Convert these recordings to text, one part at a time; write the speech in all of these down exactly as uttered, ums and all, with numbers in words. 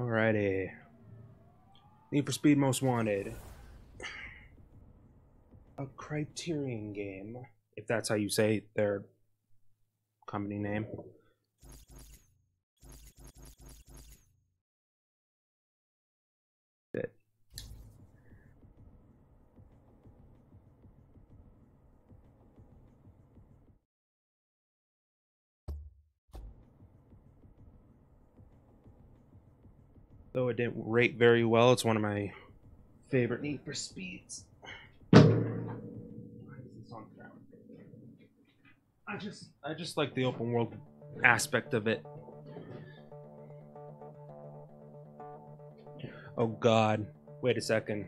Alrighty. Need for Speed Most Wanted. A Criterion game, if that's how you say their company name. Though it didn't rate very well, it's one of my favorite Need for Speeds. I just, I just like the open world aspect of it. Oh God! Wait a second.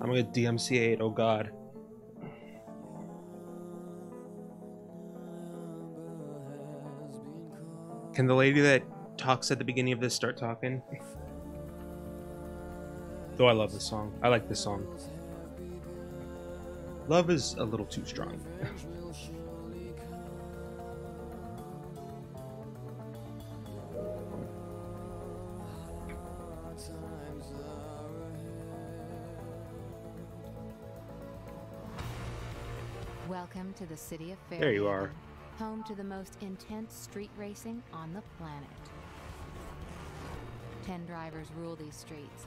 I'm gonna D M C eight. Oh God. Can the lady that talks at the beginning of this start talking? Though I love this song. I like this song. Love is a little too strong. Welcome to the city of Fairhaven. There you are. Home to the most intense street racing on the planet. Ten drivers rule these streets.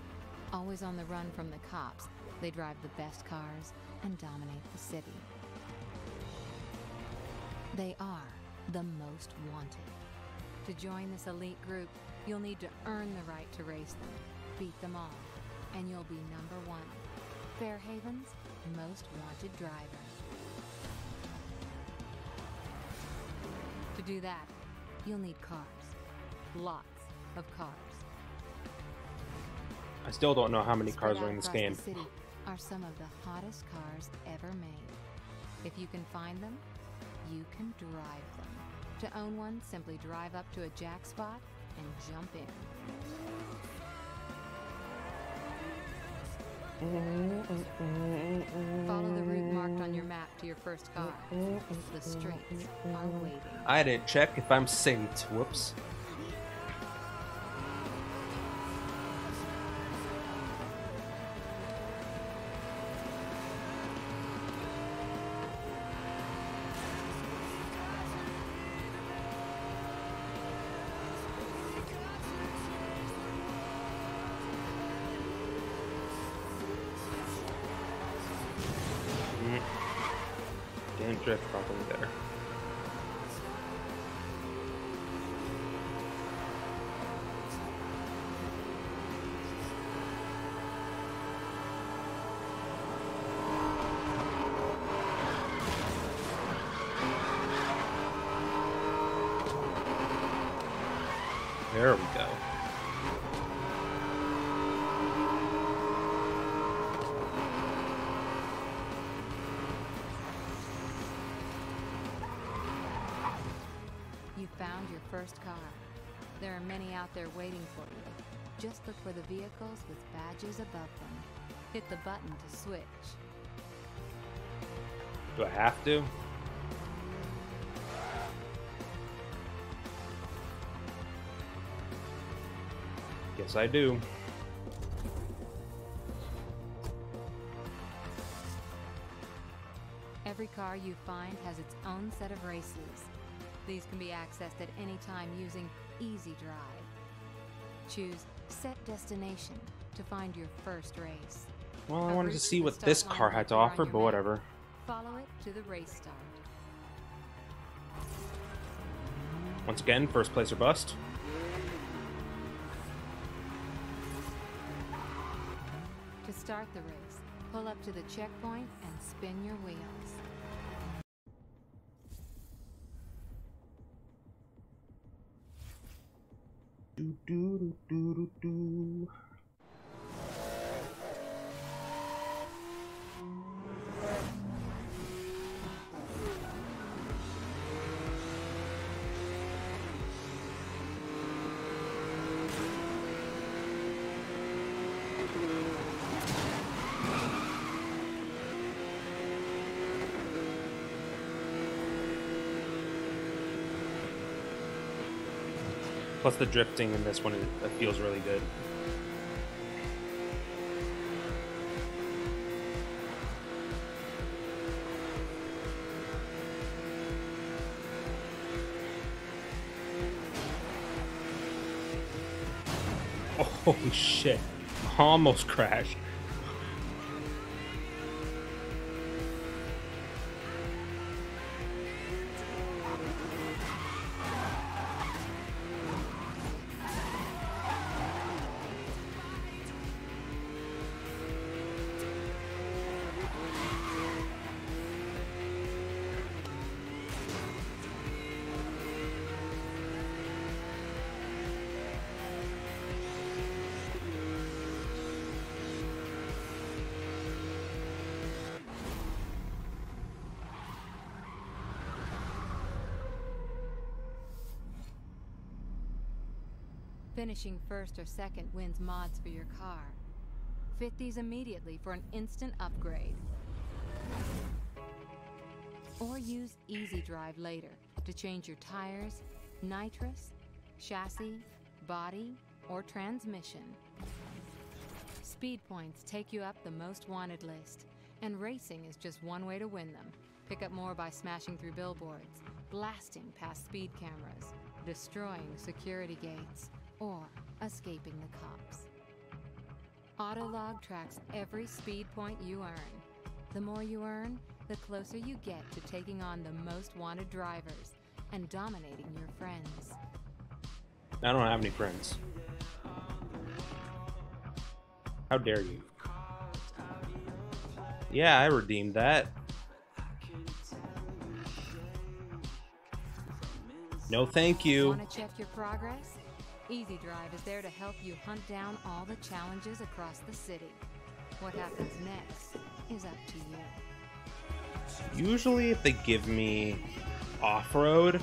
Always on the run from the cops, they drive the best cars and dominate the city. They are the most wanted. To join this elite group, you'll need to earn the right to race them, beat them all, and you'll be number one. Fairhaven's most wanted driver. To do that, you'll need cars. Lots of cars. I still don't know how many cars are in this game. The city are some of the hottest cars ever made. If you can find them, you can drive them. To own one, simply drive up to a jack spot and jump in. Follow the route marked on your map to your first car. The streets are waiting. I didn't check if I'm synced. Whoops. There we go. You found your first car. There are many out there waiting for you. Just look for the vehicles with badges above them. Hit the button to switch. Do I have to? Yes, I do. Every car you find has its own set of races. These can be accessed at any time using EasyDrive. Choose Set Destination to find your first race. Well, I wanted to see what this car had to offer, but whatever. Follow it to the race start. Once again, first place or bust. Start the race. Pull up to the checkpoint and spin your wheels. Do, do, do, do, do. Plus the drifting in this one, it, it feels really good. Oh, holy shit. Almost crashed. Finishing first or second wins mods for your car. Fit these immediately for an instant upgrade. Or use EasyDrive later to change your tires, nitrous, chassis, body, or transmission. Speed points take you up the Most Wanted list, and racing is just one way to win them. Pick up more by smashing through billboards, blasting past speed cameras, destroying security gates, or escaping the cops. Autolog tracks every speed point you earn. The more you earn, the closer you get to taking on the most wanted drivers and dominating your friends. I don't have any friends. How dare you? Yeah, I redeemed that. No, thank you. Want to check your progress? EasyDrive is there to help you hunt down all the challenges across the city. What happens next is up to you. Usually if they give me off-road,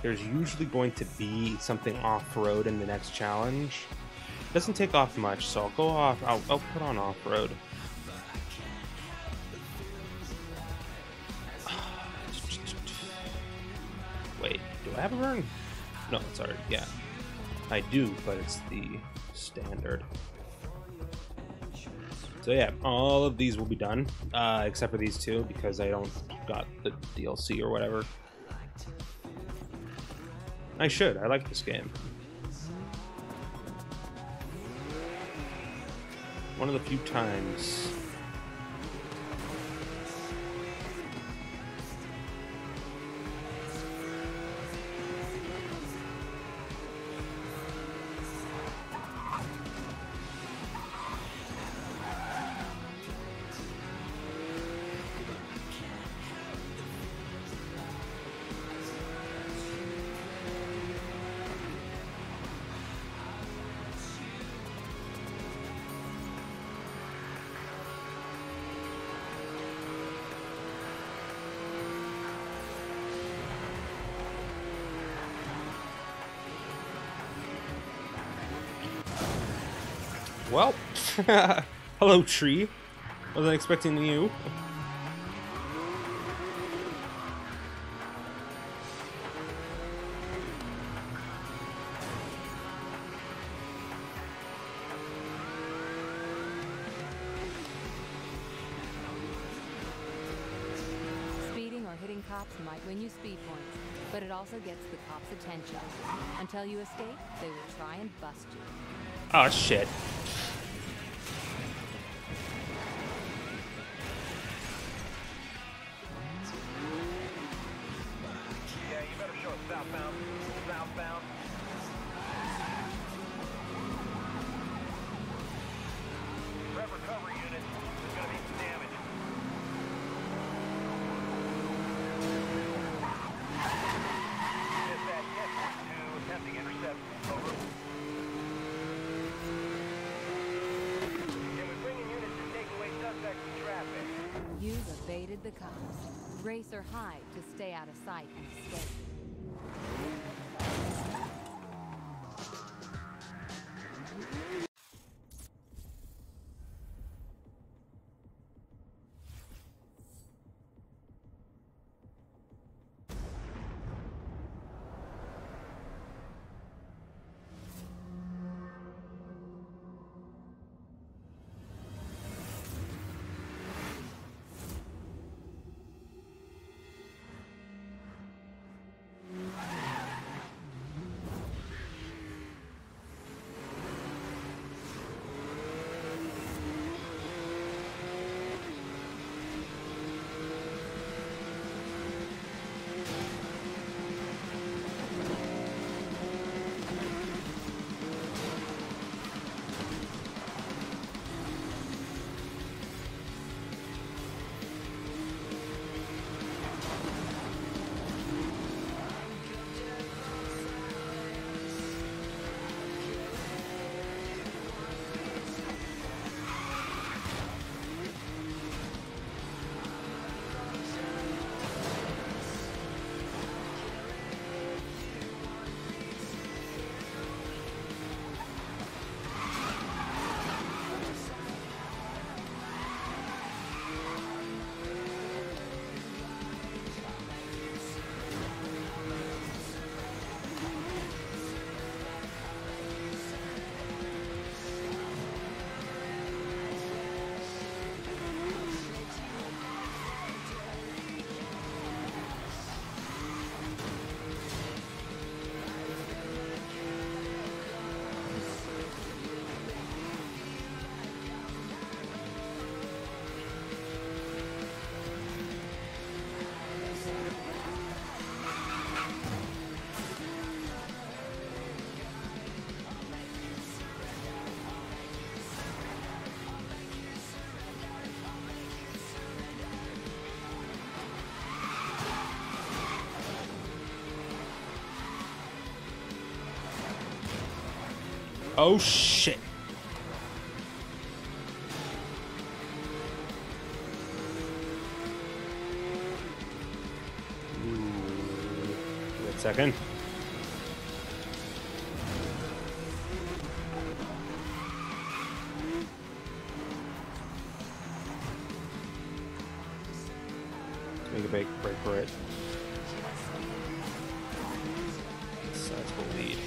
there's usually going to be something off-road in the next challenge. It doesn't take off much, so I'll go off, I'll, I'll put on off-road. Wait, do I have a burn? No, it's already, yeah. I do, but it's the standard. So yeah, all of these will be done, uh, except for these two, because I don't got the D L C or whatever. I should, I like this game. One of the few times. Well, hello tree. Wasn't expecting you. Speeding or hitting cops might win you speed points, but it also gets the cops' attention. Until you escape, they will try and bust you. Oh shit. Oh shit. Wait a second. Make a break, break for it. So that's what we need.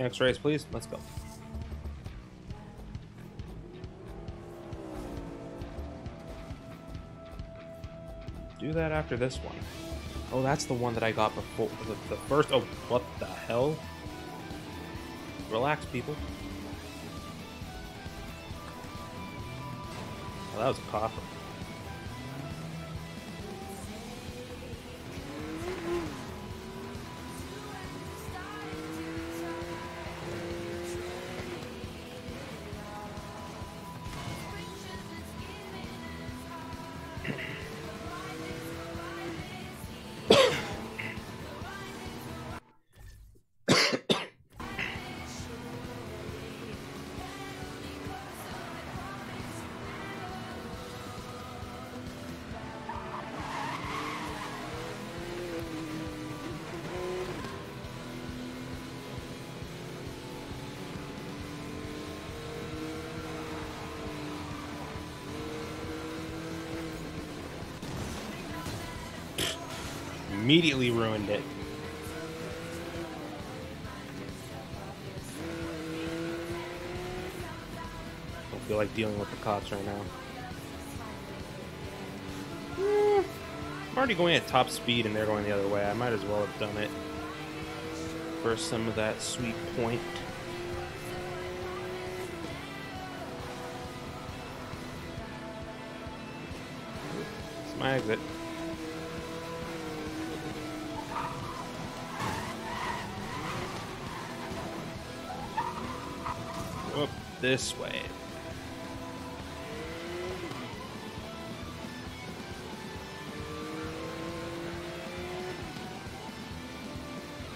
Next race, please. Let's go. Do that after this one. Oh, that's the one that I got before the, the first. Oh, what the hell? Relax, people. Oh, that was a copper. Immediately ruined it. Don't feel like dealing with the cops right now. Eh, I'm already going at top speed and they're going the other way. I might as well have done it for some of that sweet point. It's my exit. This way.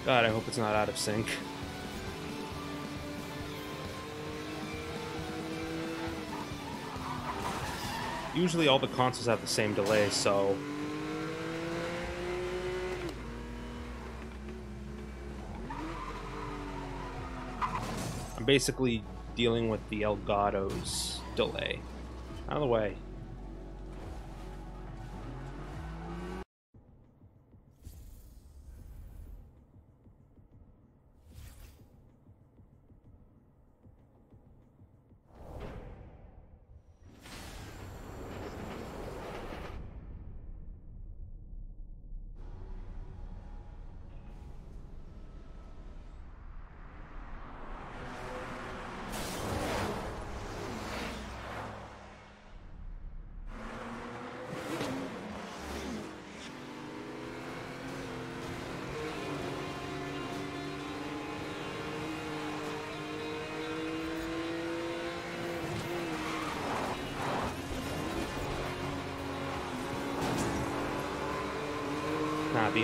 God, I hope it's not out of sync. Usually all the consoles have the same delay, so... I'm basically... dealing with the Elgato's delay. Out of the way.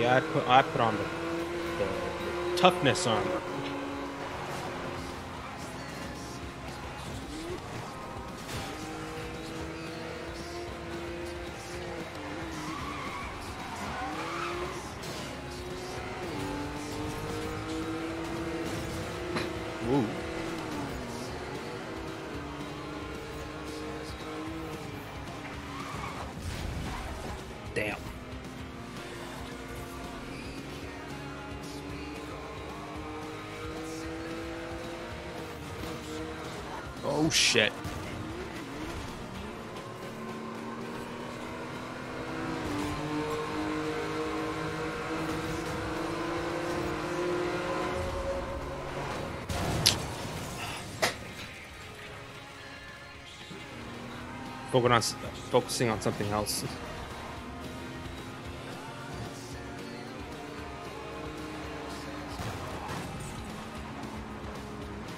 I put, I put on the, the toughness armor. Ooh. Oh shit. Focus on, focusing on something else.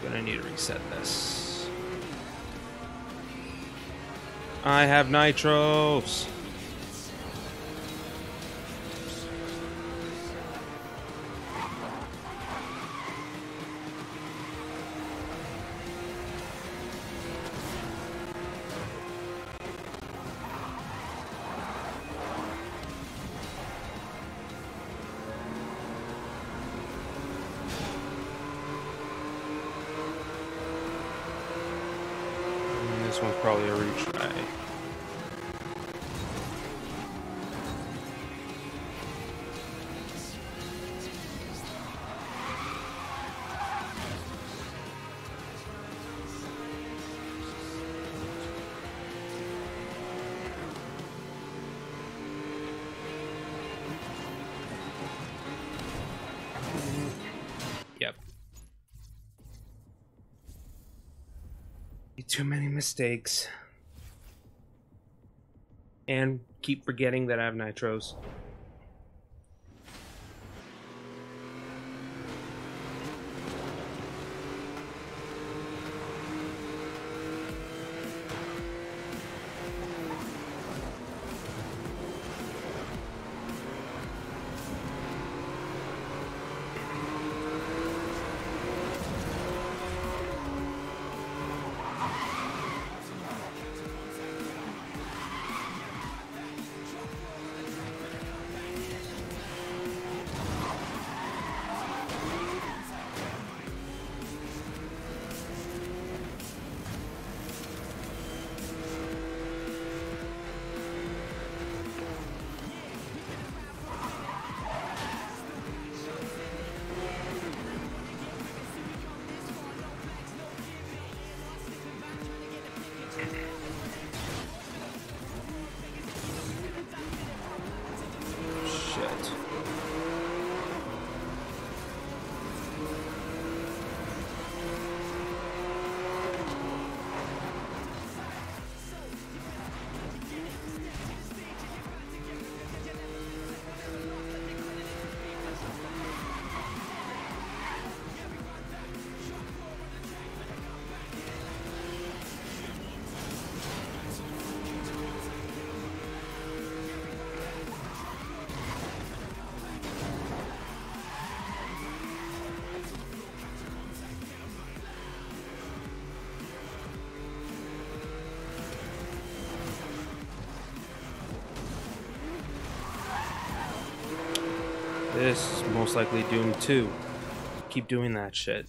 Gonna need to reset this. I have nitros. Too many mistakes. And keep forgetting that I have nitros. This is most likely Doom two. Keep doing that shit.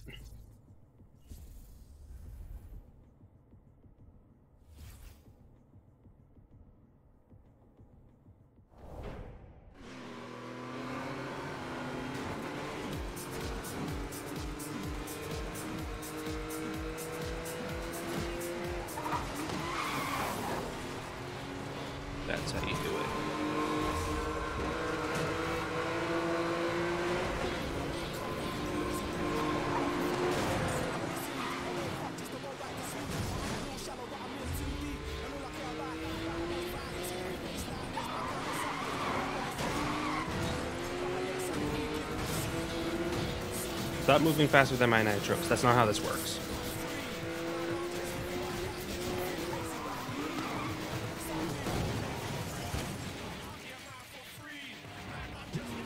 Stop moving faster than my nitros. That's not how this works.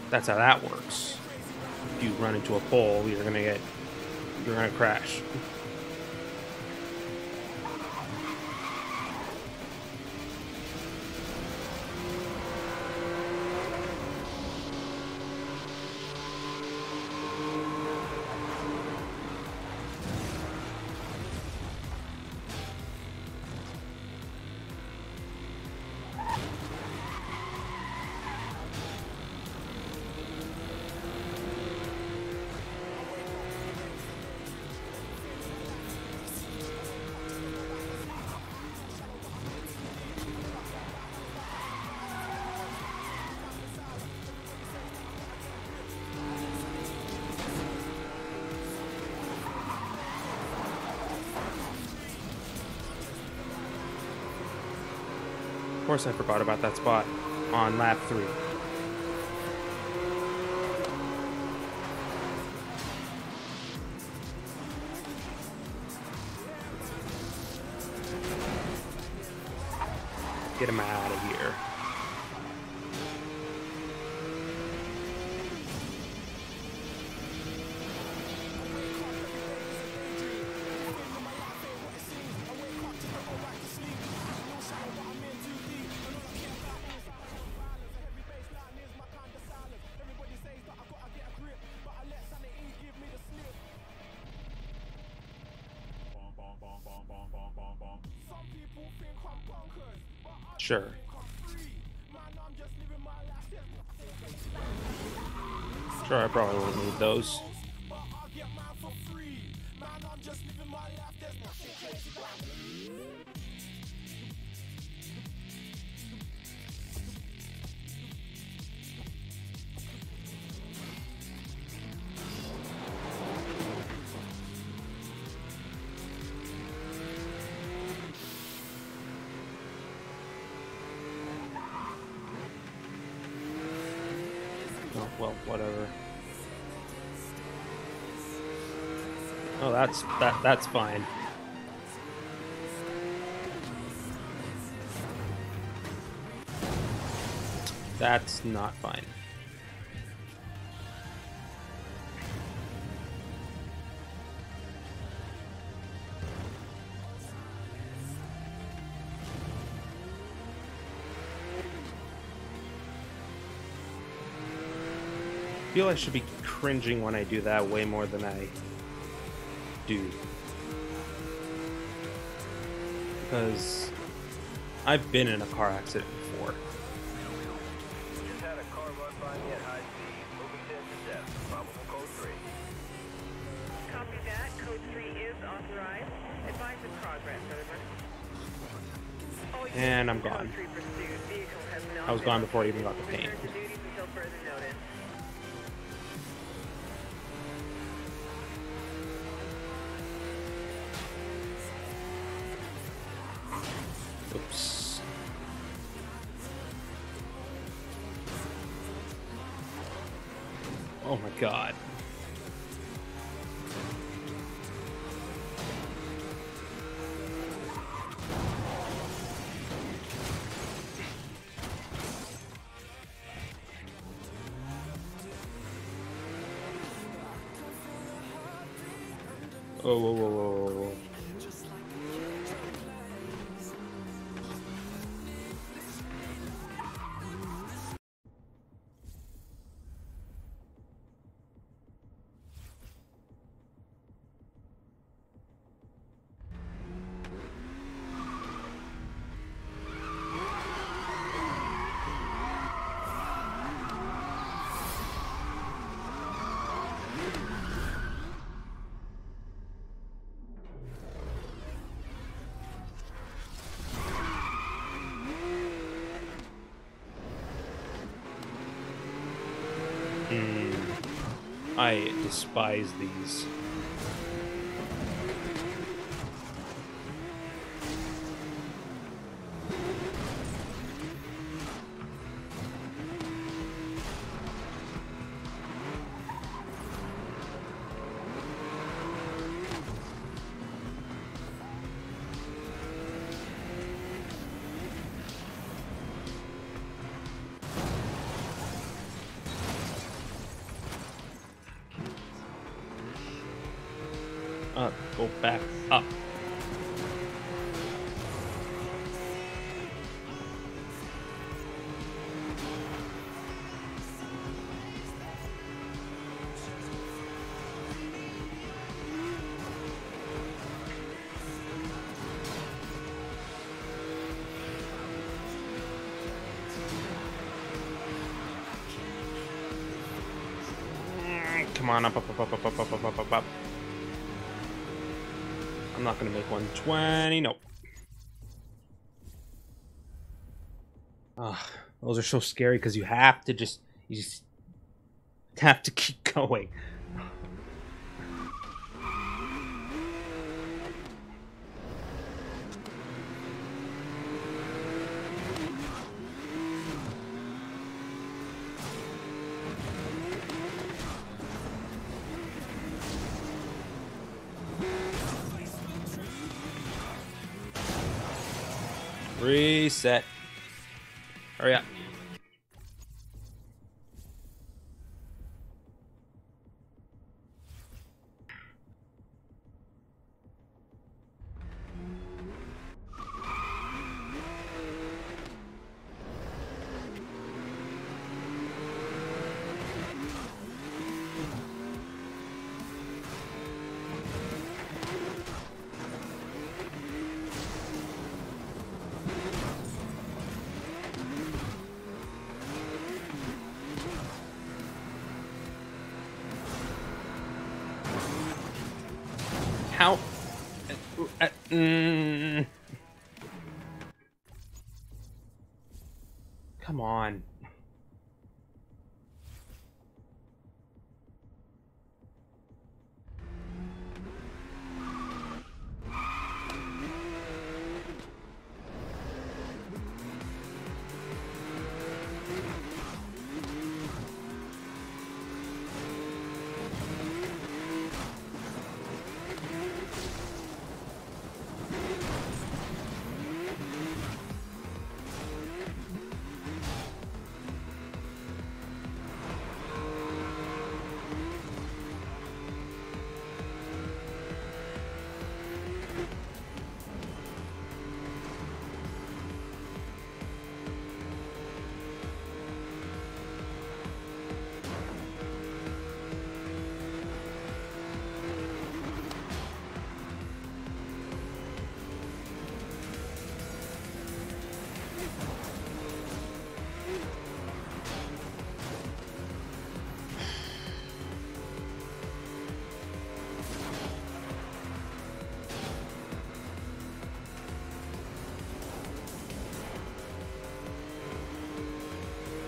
That's how that works. If you run into a pole, you're gonna get, you're gonna crash. course I forgot about that spot on lap three. Get him out of here. Sure. Sure, I probably won't need those. That's that. That's fine. That's not fine. I feel I should be cringing when I do that way more than I. Dude, because I've been in a car accident before. Just had a car run by me at high speed, moving ten to death, probable code three. Copy that, code three is authorized. Advise in progress, over. And I'm gone. I was gone before I even got the paint. God. Oh, whoa, whoa, whoa, whoa, whoa. I despise these. Up, up, up, up, up, up, up, up, up. I'm not going to make one twenty. Nope. Ah, those are so scary because you have to just, you just have to keep going. Reset. Hurry up. How? Uh, uh, mm. Come on.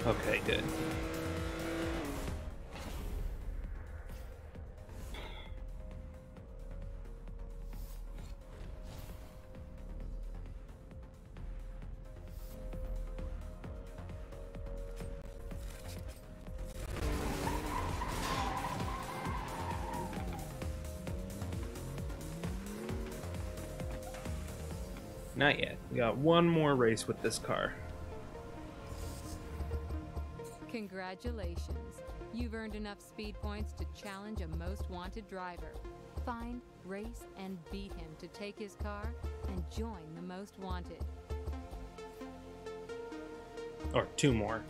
Okay, good. Not yet. We got one more race with this car. Congratulations. You've earned enough speed points to challenge a most wanted driver. Find, race, and beat him to take his car and join the most wanted. Or two more.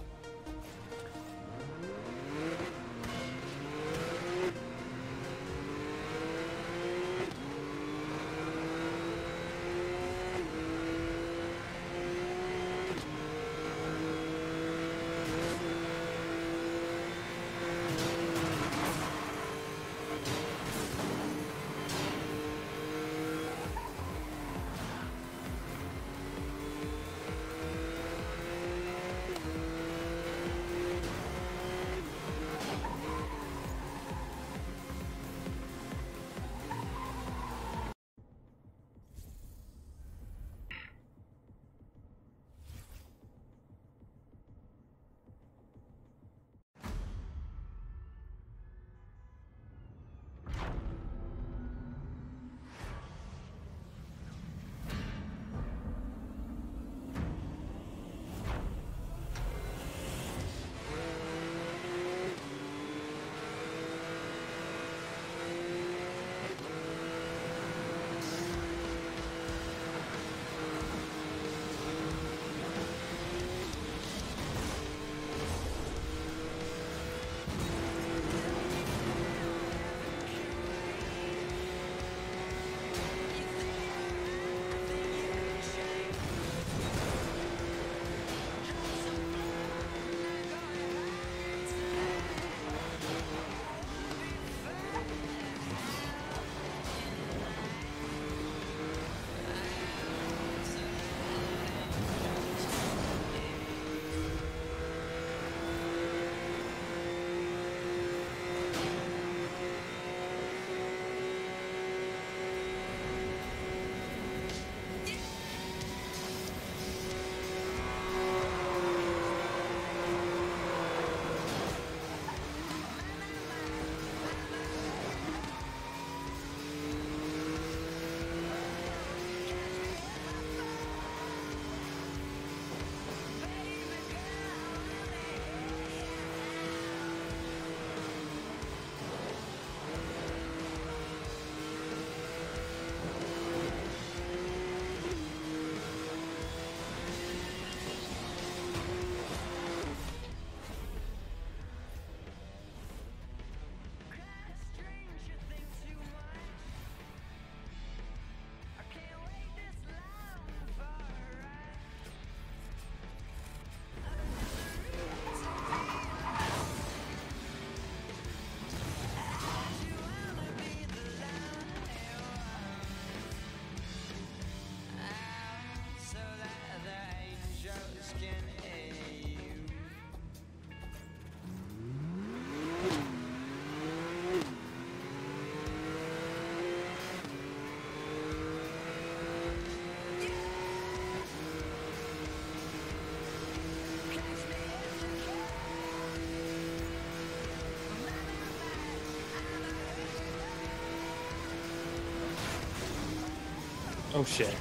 Oh shit.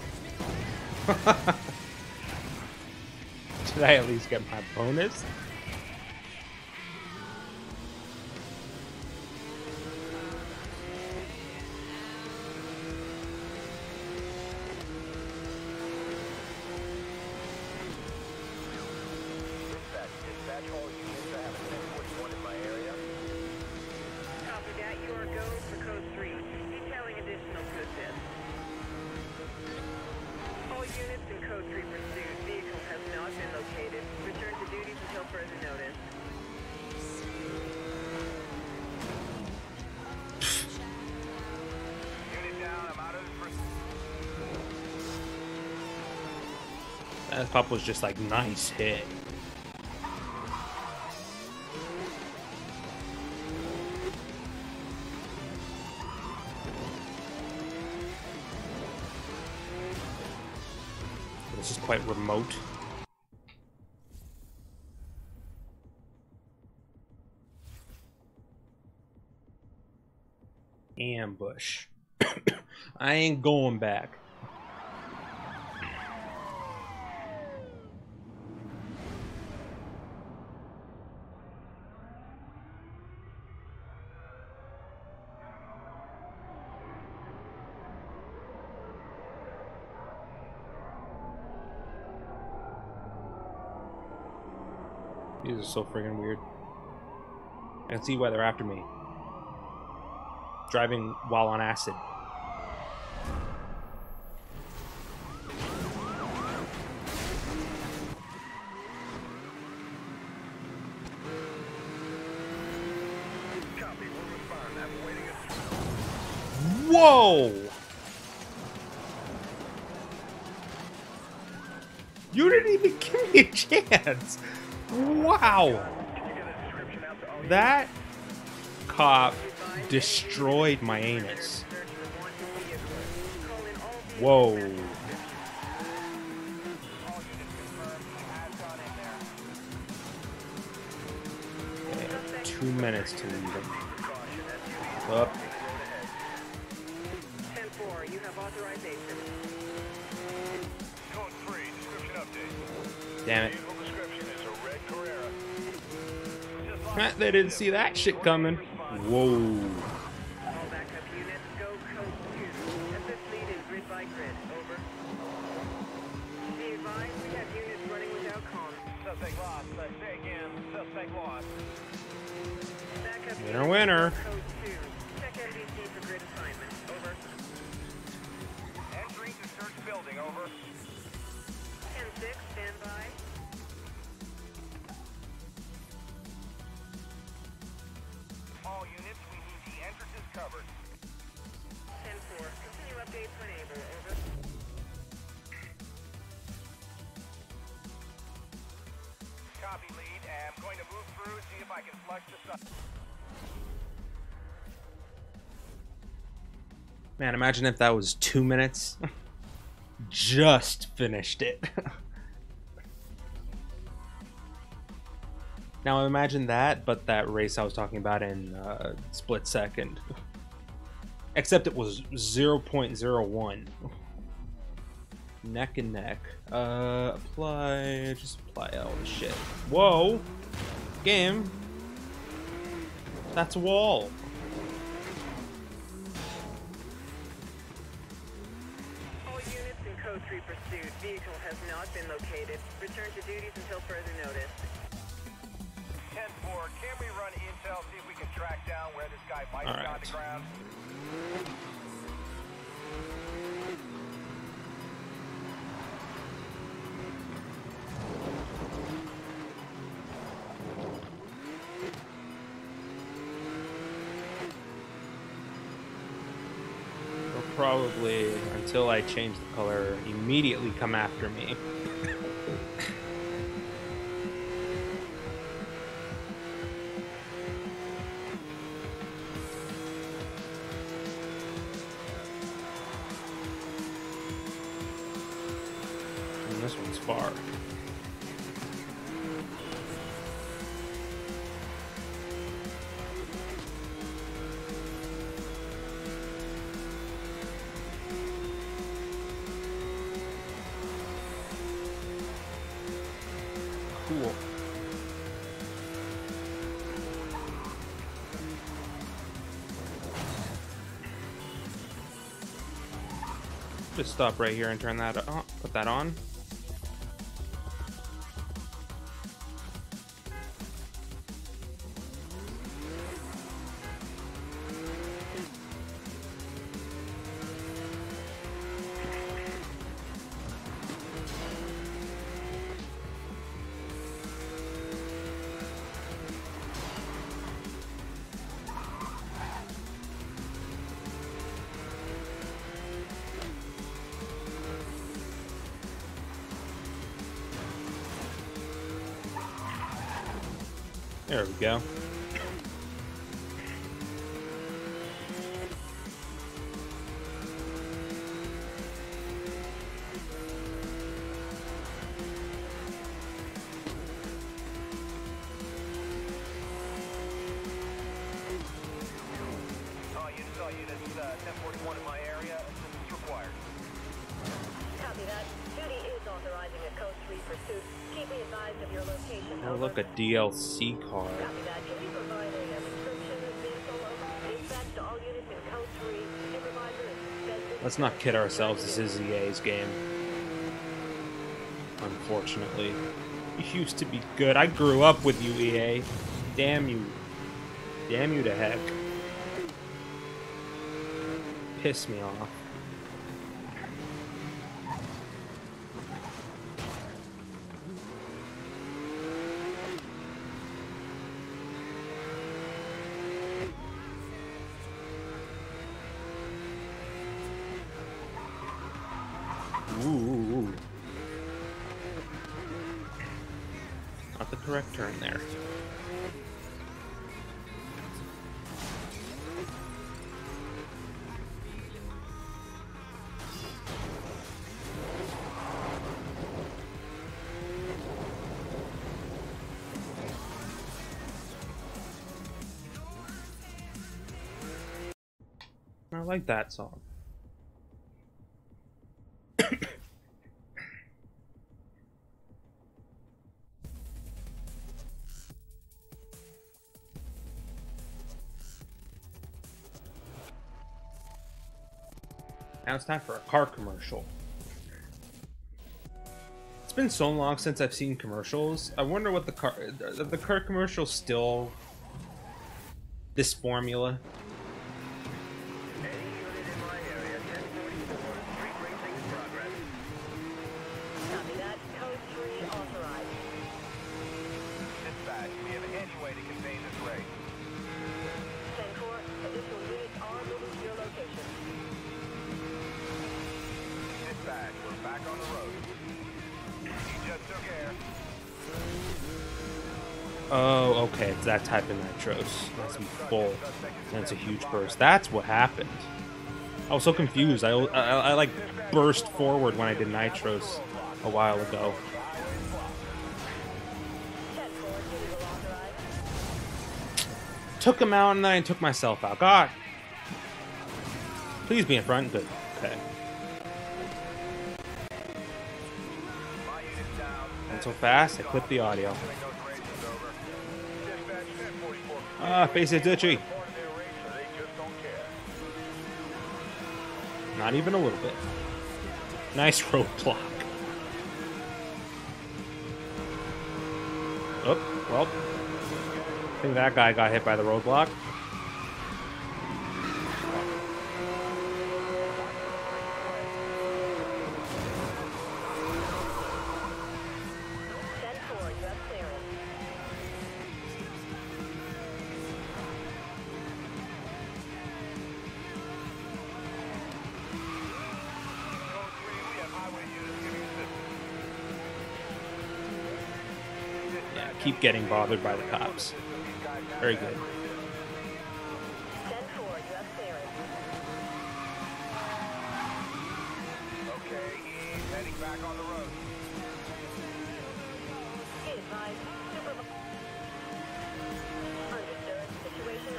Did I at least get my bonus? That pop was just like, nice hit. This is quite remote. Ambush. I ain't going back. These are so friggin' weird. I can see why they're after me. Driving while on acid. Whoa! You didn't even give me a chance! Wow! That cop destroyed my anus. Whoa. Okay, two minutes to leave him. Up. ten four, you have authorization. Code three, description update. Damn it. They didn't see that shit coming. Whoa. Winner, winner. Man, imagine if that was two minutes. Just finished it. Now imagine that, but that race I was talking about in uh, split second. Except it was zero point zero one. Neck and neck. Uh, apply, just apply all the shit. Whoa! Game. That's a wall. All units in code three pursuit. Vehicle has not been located. Return to duties until further notice. ten four, can we run intel, see if we can track down where this guy might be on the ground? They'll probably, until I change the color, immediately come after me. This one's far. Just stop right here and turn that on, put that on. There we go. Oh, look, a D L C card. Let's not kid ourselves, this is E A's game. Unfortunately. It used to be good. I grew up with you, E A. Damn you. Damn you to heck. Piss me off. Turn there. I like that song. Now it's time for a car commercial. It's been so long since I've seen commercials. I wonder what the car, the, the car commercial still this formula. Oh, okay, it's that type of nitros. That's full. That's a huge burst. That's what happened. I was so confused. I, I, I like burst forward when I did nitros a while ago. Took him out and then I took myself out. God. Please be in front. Good. Okay. So fast, I clipped the audio. Ah, face it, ditchy. Not even a little bit. Nice roadblock. Oh, well. I think that guy got hit by the roadblock. Keep getting bothered by the cops. Very good.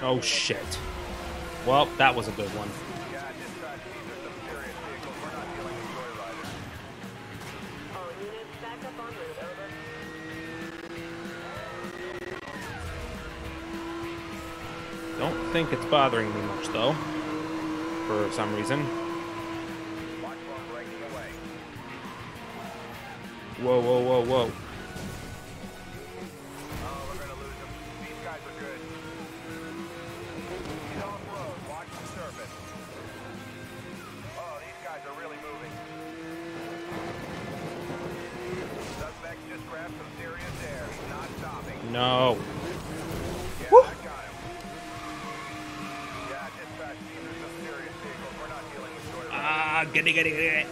Oh shit. Well, that was a good one. Don't think it's bothering me much though, for some reason. Whoa, whoa, whoa, whoa. Oh, we're gonna lose them. These guys are good. Get off-road. Watch the surface. Oh, these guys are really moving. Suspect just grabbed some serious air. He's not stopping. No. Yeah, woo. I got him. Yeah, dispatch team, there's some serious vehicles. We're not dealing with short. Ah, get it, get it, get it.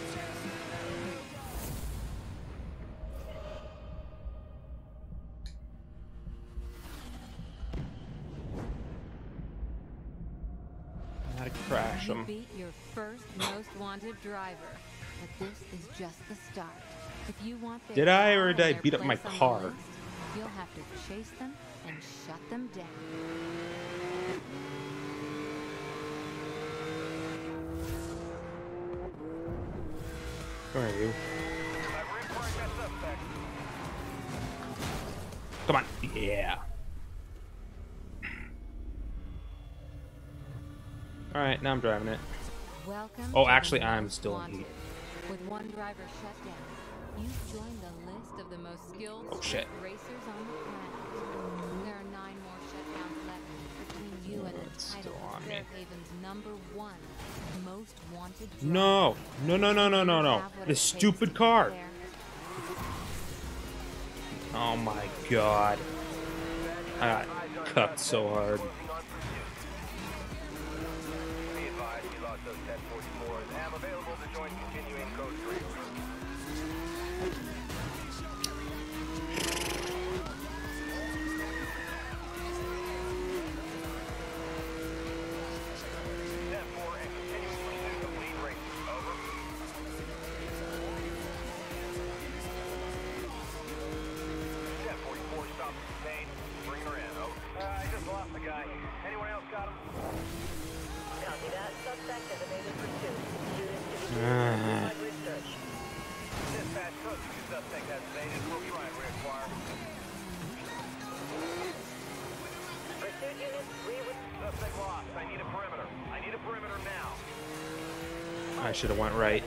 You beat your first Most Wanted driver, but this is just the start. If you want their did I or did I beat up my car? List, you'll have to chase them and shut them down. Where are you? Come on, yeah. All right, now I'm driving it. Welcome oh, actually, I'm still in heat. With one driver shut down, you've joined the list of the most skilled oh, shit. racers on the planet. There are nine more shutdowns left between you oh, and the title of Fairhaven's number one Most Wanted driver. No, no, no, no, no, no, no. This stupid car. Oh my god. I got cucked so hard. I'm available to join continuing code three. Step four and continuing pursuit of lead race. Over. Step forty-four stops sustained. Bring her in. Over. Uh, I just lost the guy. Anyone else got him? Copy that. Suspect elevated pursuit. Uh. I should have went right.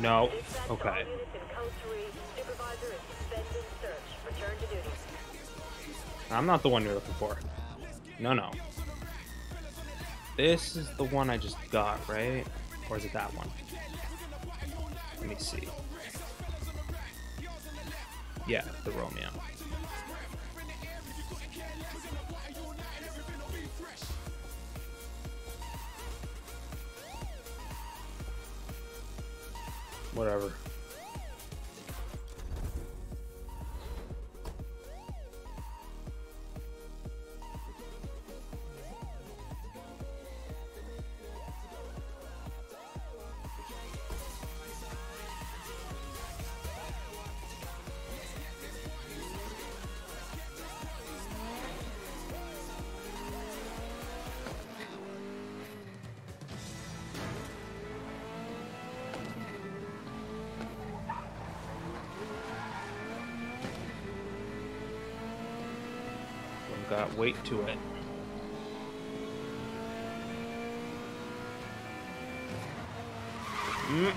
No. Okay. I'm not the one you're looking for. No, no. This is the one I just got, right? Or is it that one? Let me see. Yeah, the Romeo. Whatever. Got weight to it. Mm.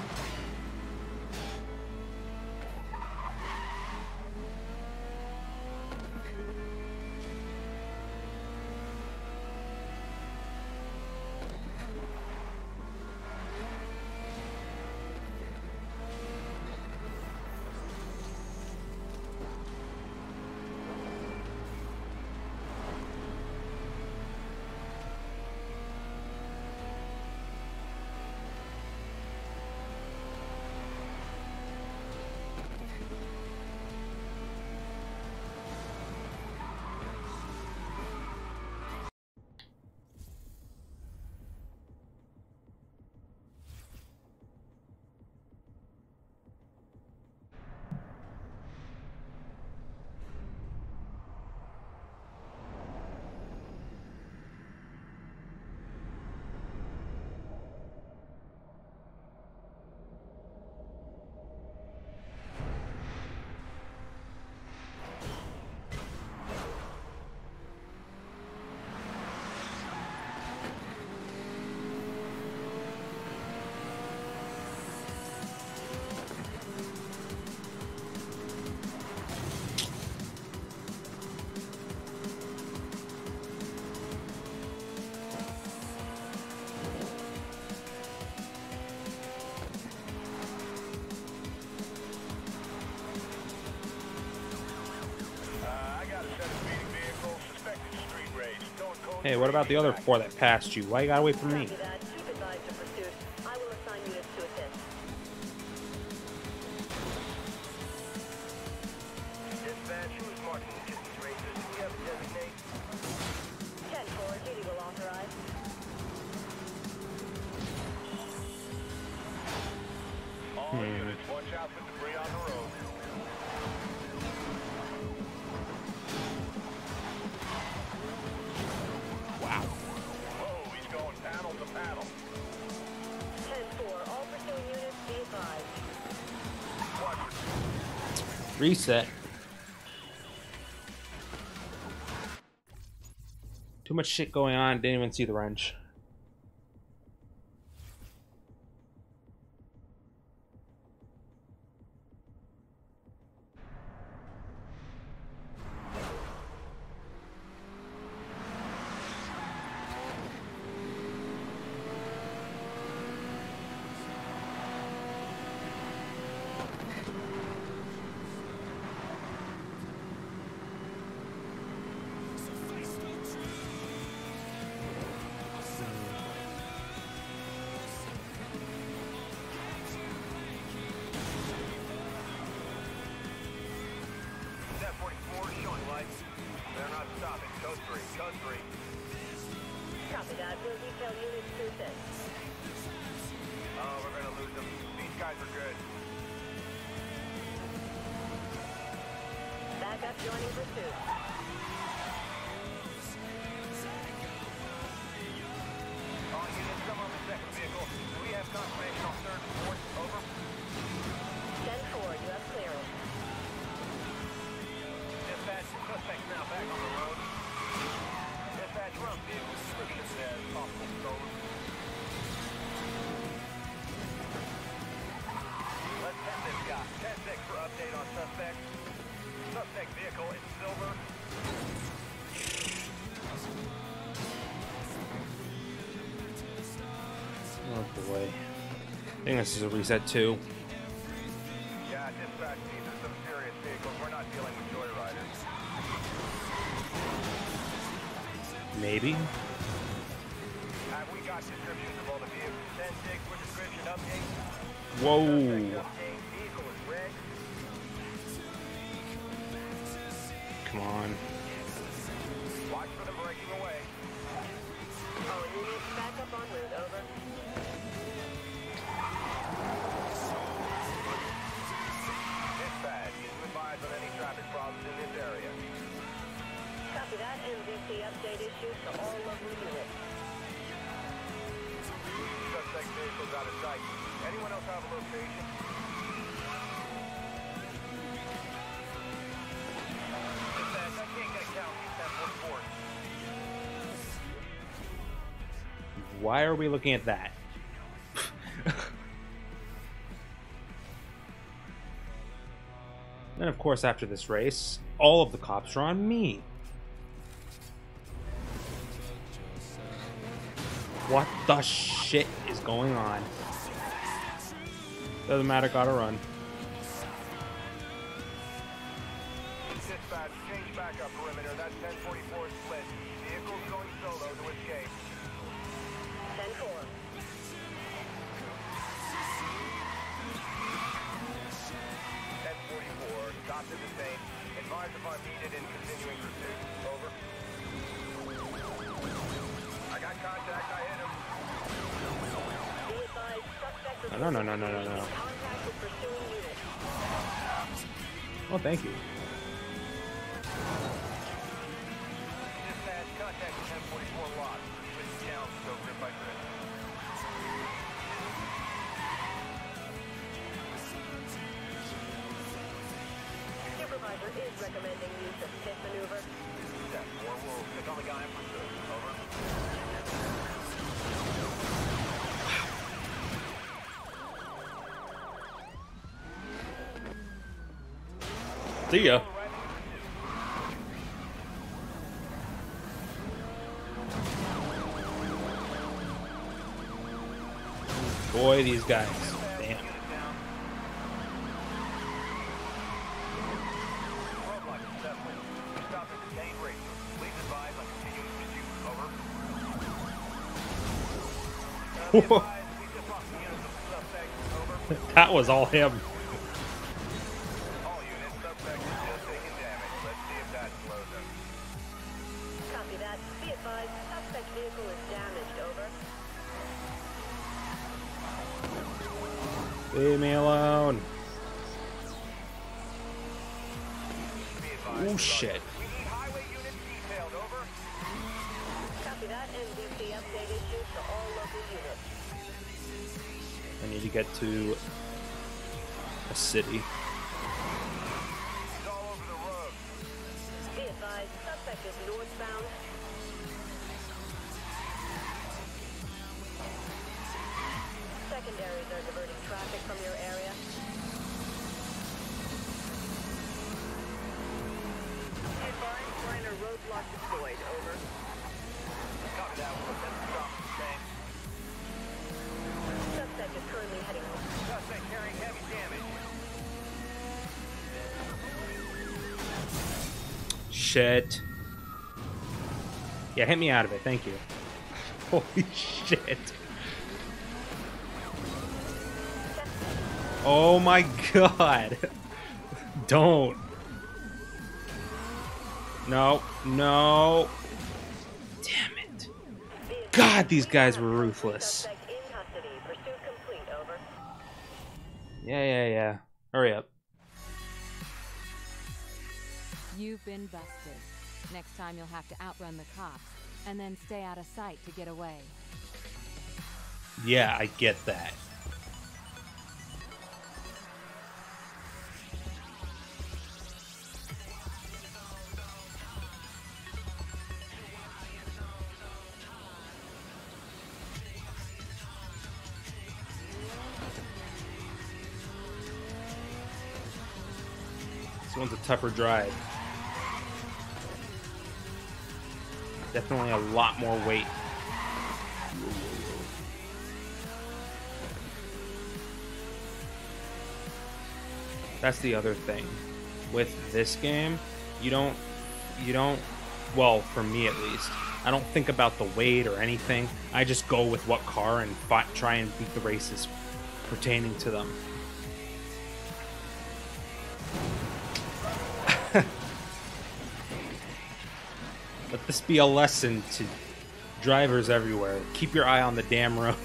Hey, what about the other four that passed you? Why you gotta wait for me? Reset. Too much shit going on, didn't even see the wrench. I think this is a reset too. Yeah, dispatch, these are some serious vehicles. We're not dealing with joyriders. Maybe. Have we got descriptions of all the vehicles? Send six for description update. Whoa. Come on. Watch for them breaking away. Oh, and you need to back up on route, over. M V P update issues to all local units. Suspect vehicles out of sight. Anyone else have a location? In fact, I can't get a count. He's Why are we looking at that? And of course, after this race, all of the cops are on me. What the shit is going on? Doesn't matter, gotta run. Dispatch, change back up perimeter. That's ten forty-four split. Vehicles going solo to escape. ten four. ten forty-four, got to the same. Advise upon needed in continuing pursuit. Over. Contact, I hit him. No, no, no, no, no, no. Oh, thank you. Dispatch, contact ten forty-four lot. It's down, so grip by grip. Supervisor is recommending use of pit maneuver. Step four, we'll pick on the guy in pursuit. Over. See ya. Boy, these guys. Damn. Stop the contained rate. Please advise on continuing pursuit. Over. That was all him. Leave me alone. Oh shit. I need to get to a city. It's all over the road. Be advised, suspect is northbound. Secondaries are diverting traffic from your area. Be advised, we're in a roadblock deployed, over. Copy that, we'll send the stop to change. Suspect is currently heading home. Suspect carrying heavy damage. Shit. Yeah, hit me out of it, thank you. Holy shit. Oh my god. Don't. No, no. Damn it. God, these guys were ruthless. Yeah, yeah, yeah. Hurry up. You've been busted. Next time you'll have to outrun the cops and then stay out of sight to get away. Yeah, I get that. This one's a tougher drive. Definitely a lot more weight. That's the other thing. With this game, you don't, you don't, well, for me at least, I don't think about the weight or anything. I just go with what car and fight, try and beat the races pertaining to them. Let this be a lesson to drivers everywhere. Keep your eye on the damn road.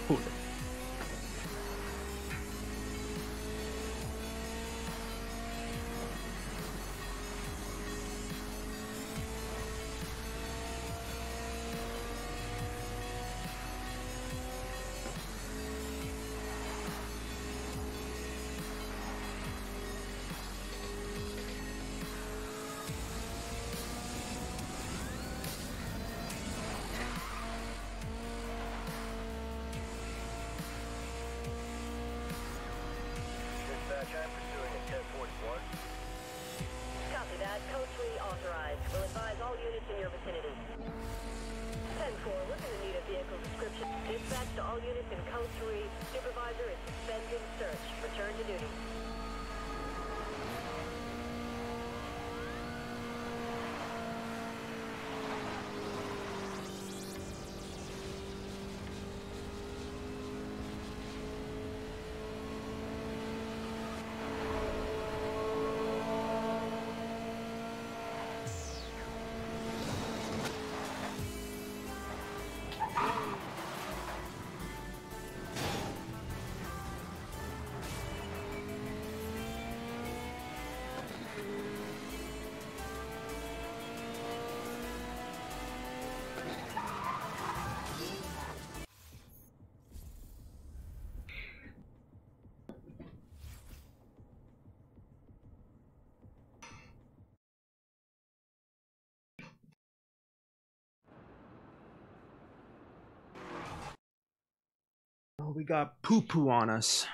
We got poo-poo on us.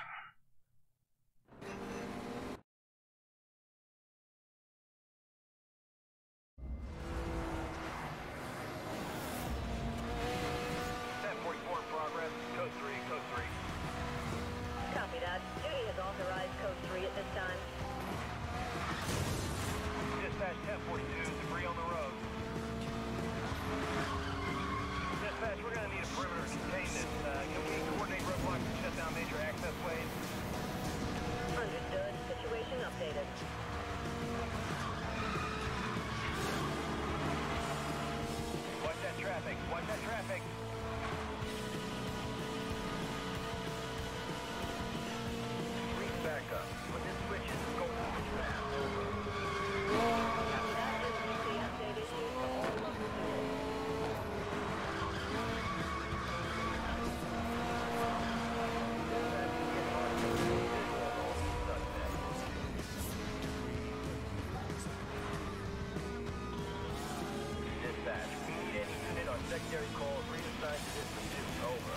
Secondary call reassigned to this pursuit. Over.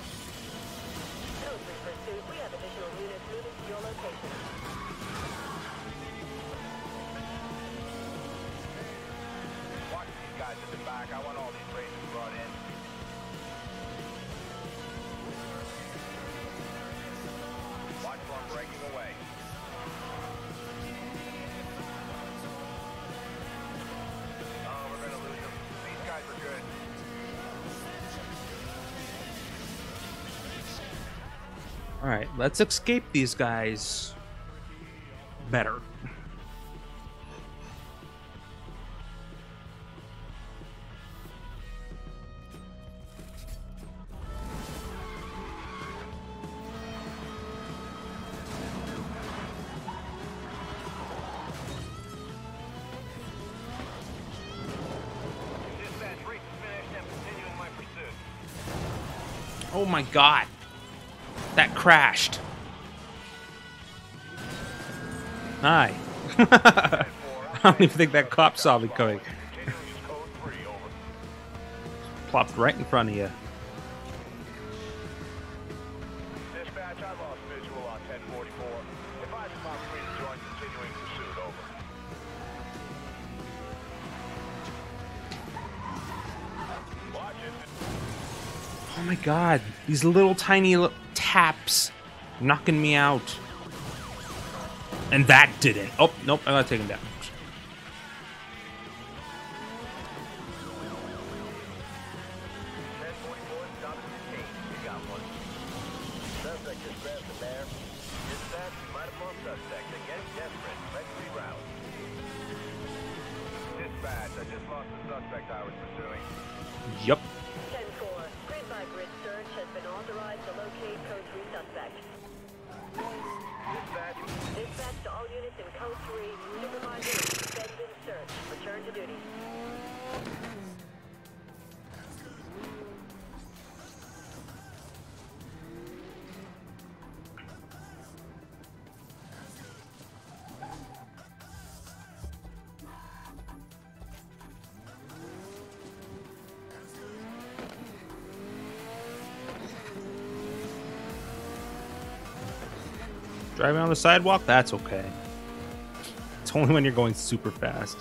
Code three pursuit. We have additional units moving to your location. Watch these guys at the back. I want all these races brought in. Watch for breaking away. Oh, we're gonna lose them. These guys are good. Alright, let's escape these guys better. Oh my god, that crashed. Hi. I don't even think that cop saw me coming. Plopped right in front of you. Oh my god, these little tiny little taps knocking me out. And that didn't. Oh, nope, I gotta take him down. Driving on the sidewalk? That's okay. It's only when you're going super fast.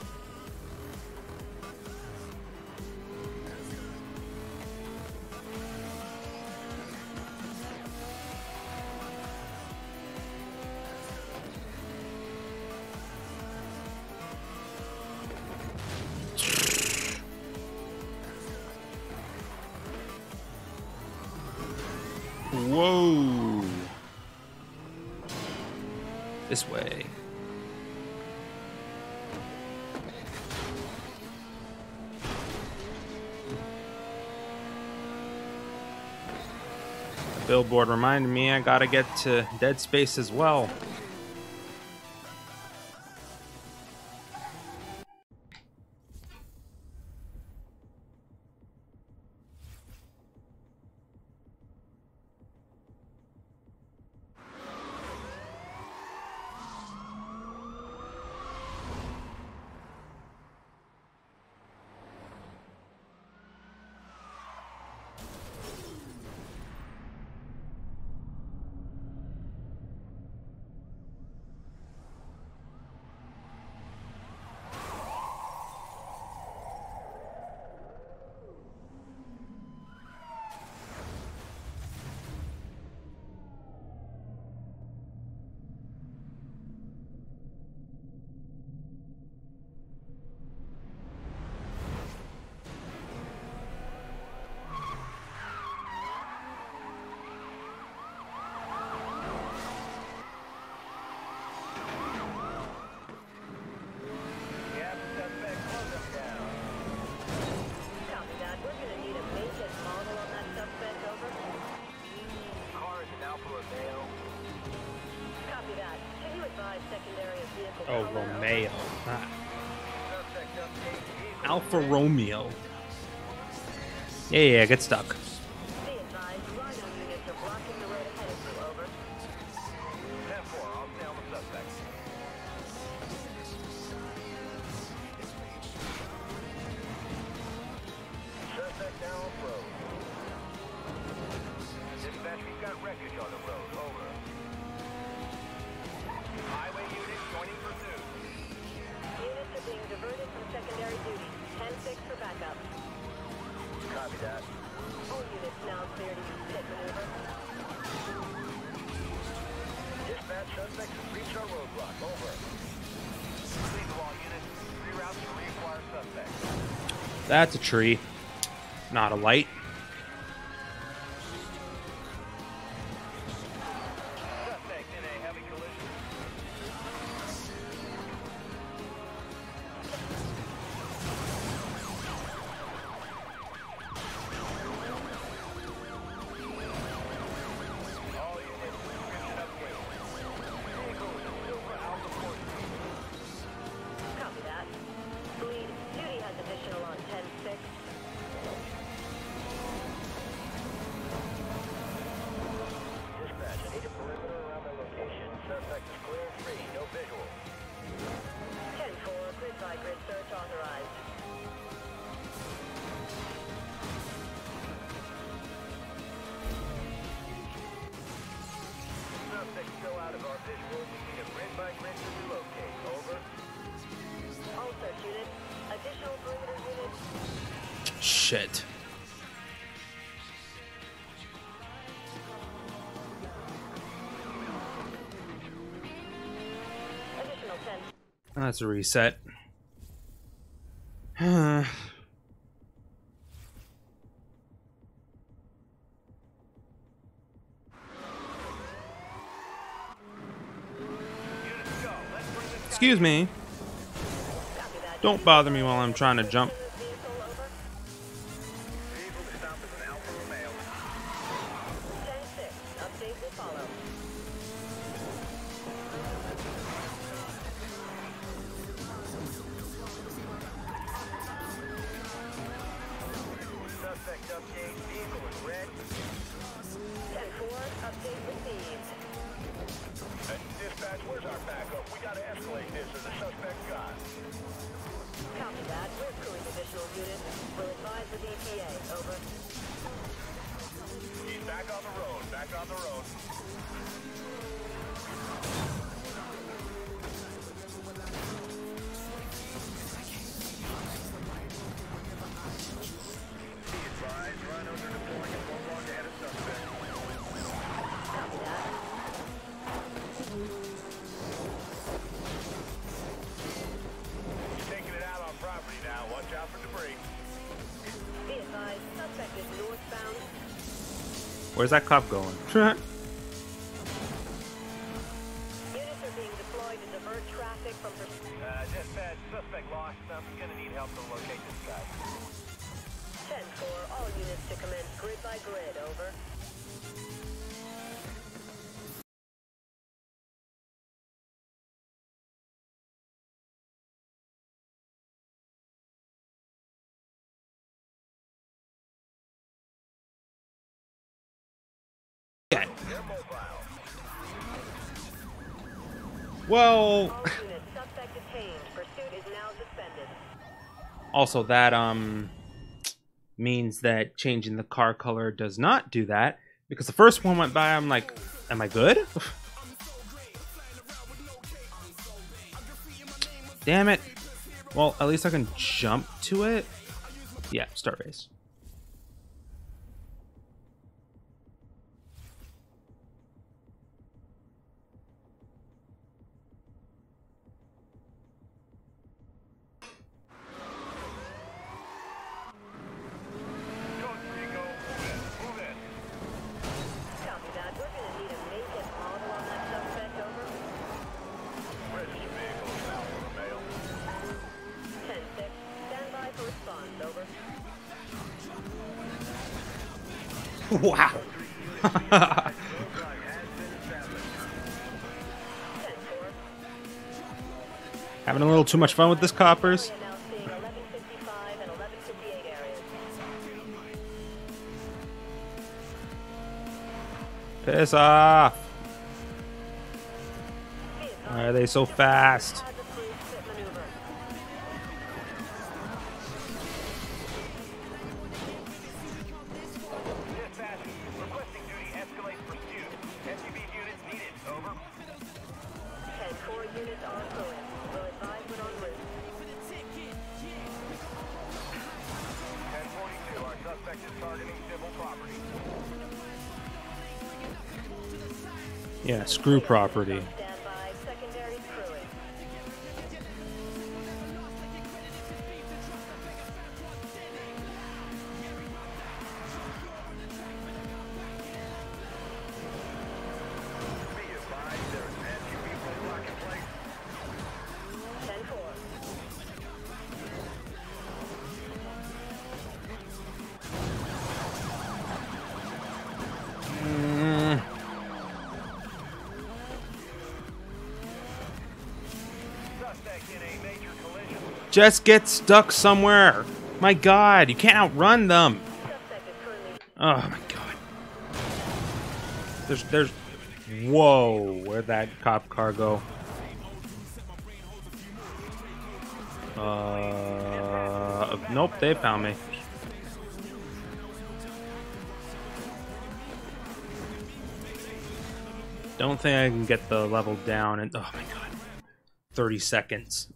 Billboard reminded me I gotta get to Dead Space as well. For Romeo. Yeah, yeah, get stuck. That's a tree, not a light. Shit. That's a reset. Huh. Excuse me. Don't bother me while I'm trying to jump. Where's that cop going? Units are being deployed to divert traffic from the uh dispatch, suspect lost. I'm gonna need help to locate this guy. Ten for all units to commence grid by grid, over. Well, also that um means that changing the car color does not do that, because the first one went by, I'm like, am I good? Damn it. Well, at least I can jump to it. Yeah, start race. Wow. Having a little too much fun with this, coppers. Piss off. Why are they so fast? Yeah, screw property. Just get stuck somewhere. My God, you can't outrun them. Oh my God. There's, there's. Whoa, where'd that cop car go? Uh, nope, they found me. Don't think I can get the level down in, oh my God, thirty seconds.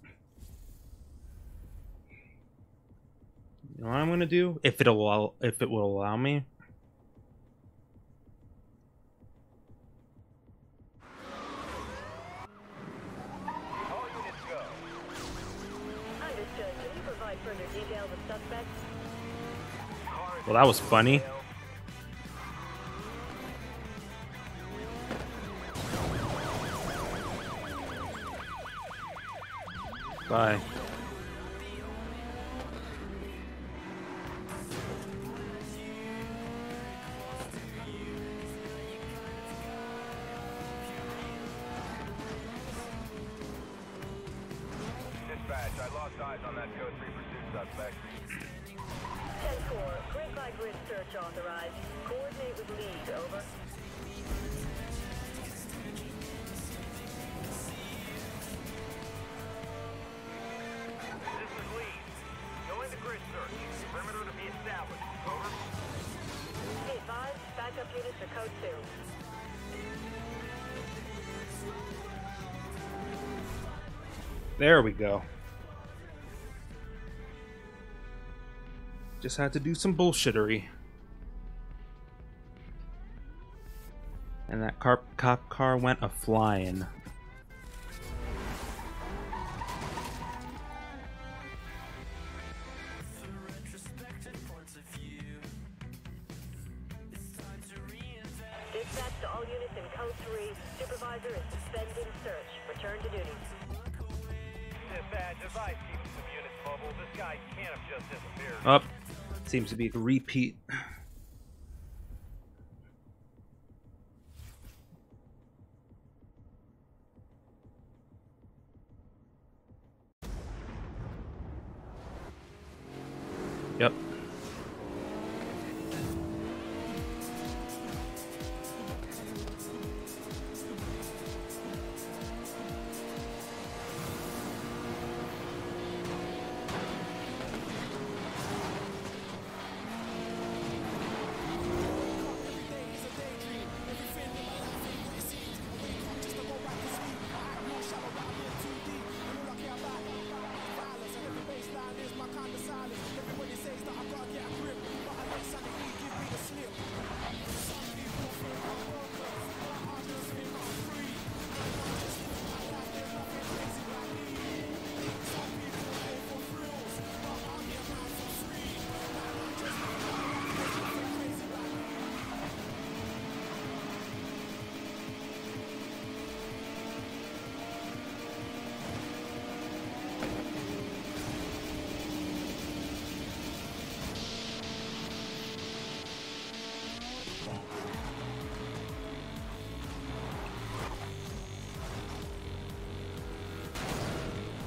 You know what I'm gonna do? If it'll allow, if it will allow me. Well, that was funny. Bye. Dispatch, I lost eyes on that code three pursuit suspect. ten four, grid by grid search authorized. Coordinate with lead, over. There we go. Just had to do some bullshittery. And that car, cop car went a-flying. Up, oh, seems to be a repeat. Yep.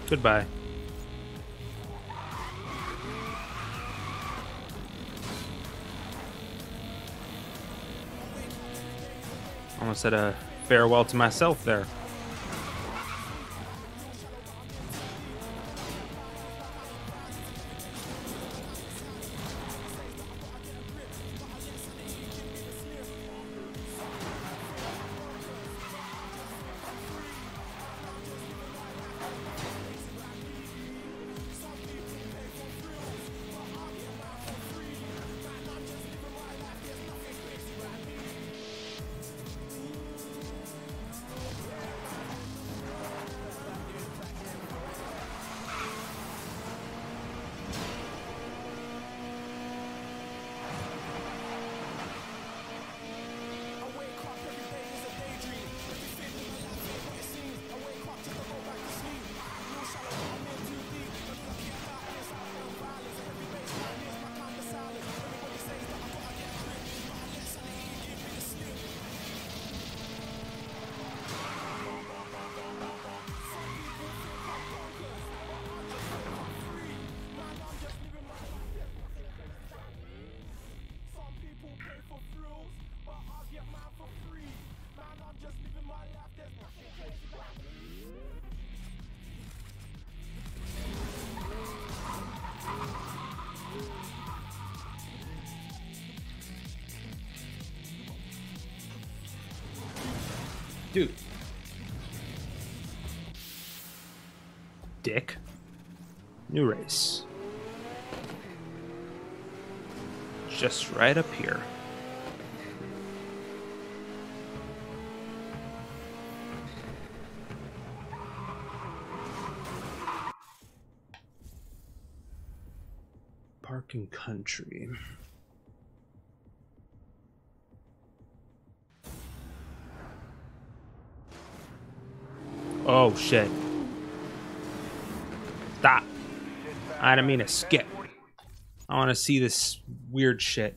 Goodbye. Almost said a farewell to myself there. Dude. Dick. New race. Just right up here. Parking country. Oh shit. Stop. I didn't mean to skip. I want to see this weird shit.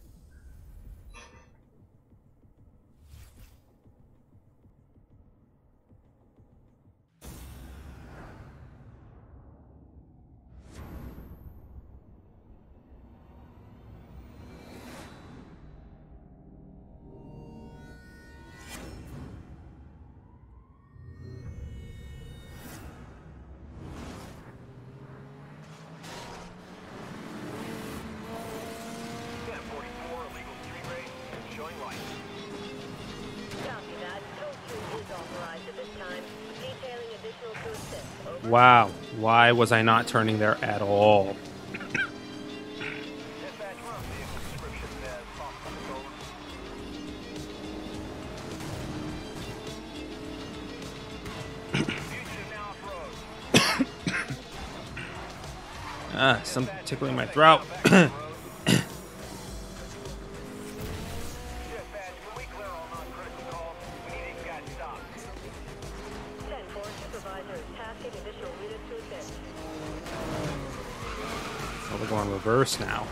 Wow, why was I not turning there at all? Ah, something tickling my throat. Reverse now.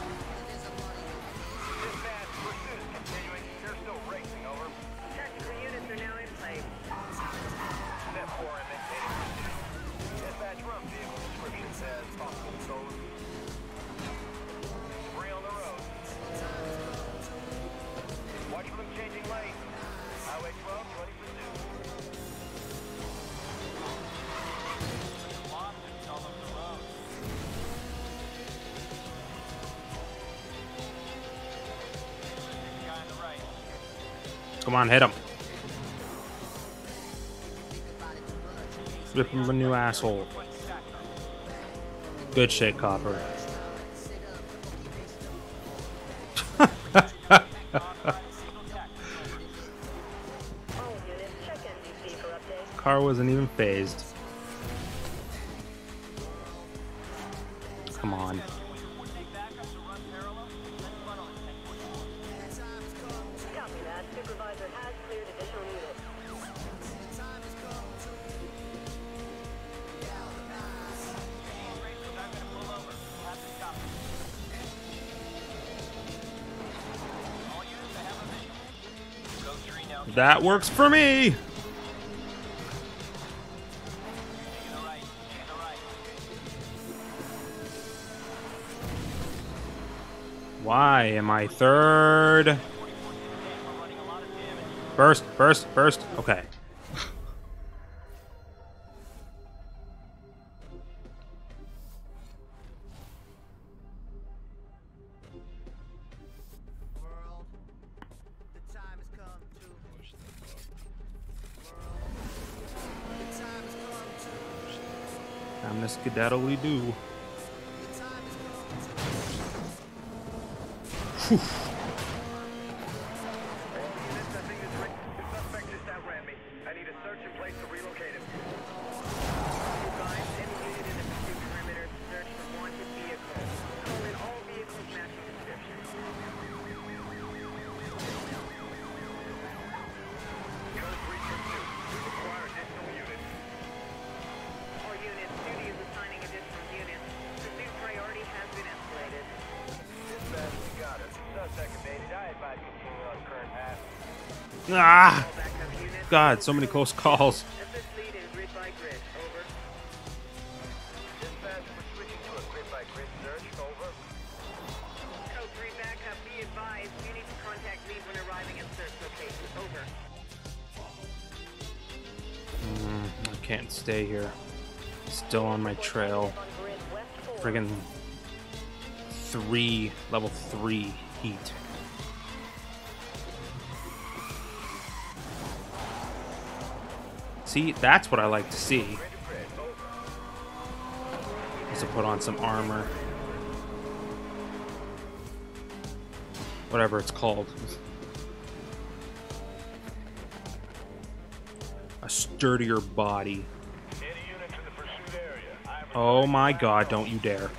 Come on, hit him. Rip him a new asshole. Good shit, Copper. Car wasn't even phased. Come on. That works for me! Why am I third? First, first, first. Okay. That'll we do. Whew. Ah, God, so many close calls. Mm, I can't stay here. Still on my trail. Friggin' three, level three heat. See, that's what I like to see. Also put on some armor. Whatever it's called. A sturdier body. Oh my god, don't you dare.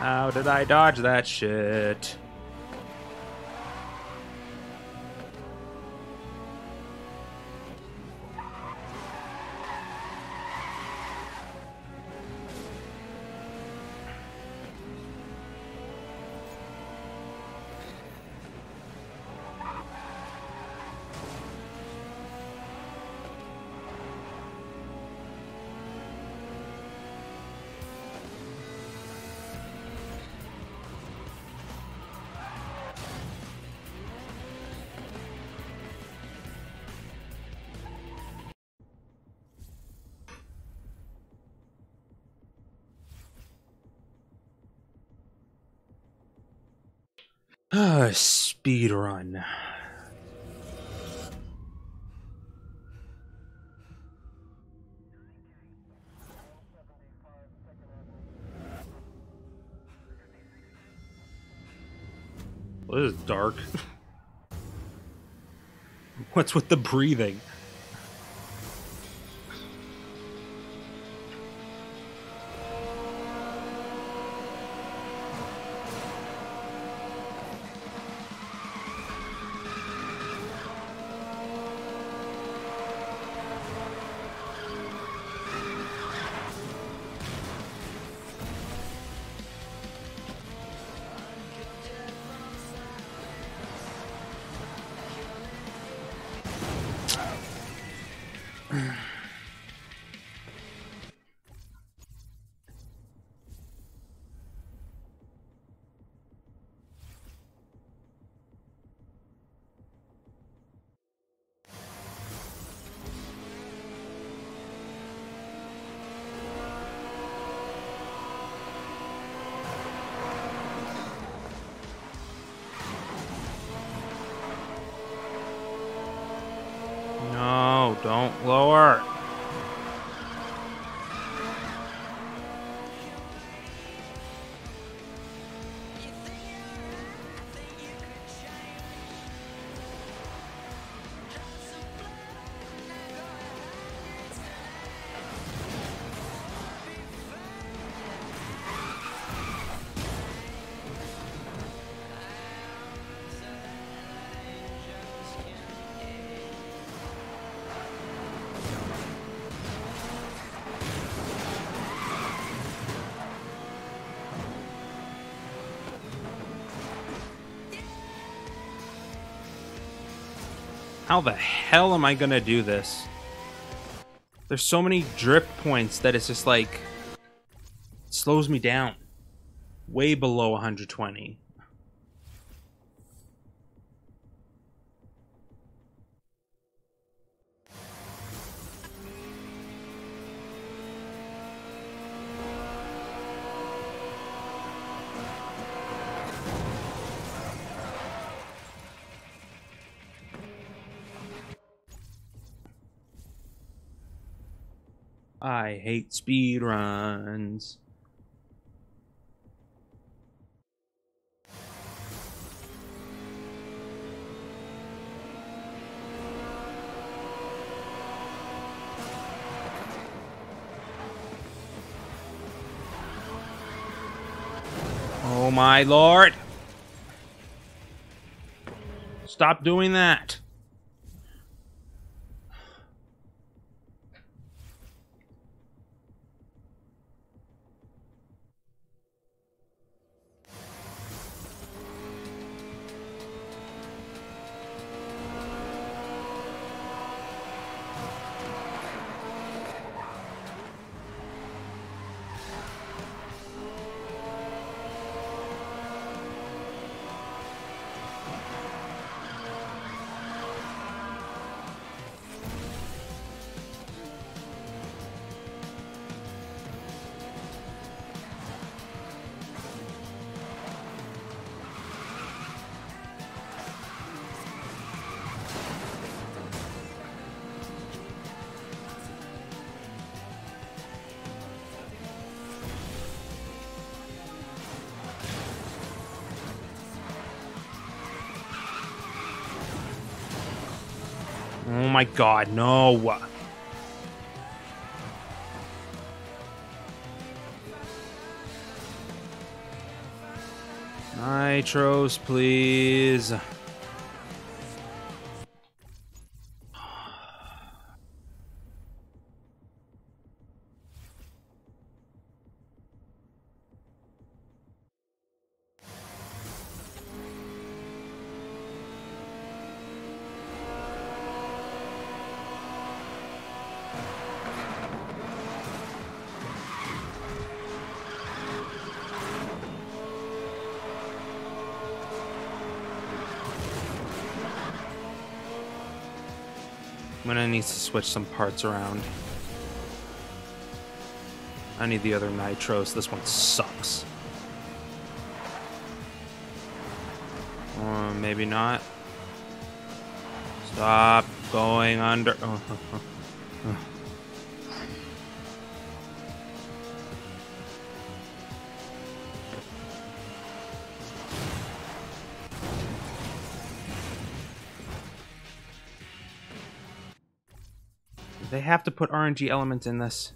How did I dodge that shit? Speed run. Well, this is dark. What's with the breathing? Don't lower. How the hell am I gonna do this? There's so many drip points that it's just like, it slows me down. Way below one hundred twenty. I hate speed runs. Oh my lord. Stop doing that. Oh my God, no. Nitros, please. Needs to switch some parts around. I need the other nitros. This one sucks. Or maybe not. Stop going under. Oh, oh, oh, oh. They have to put R N G elements in this.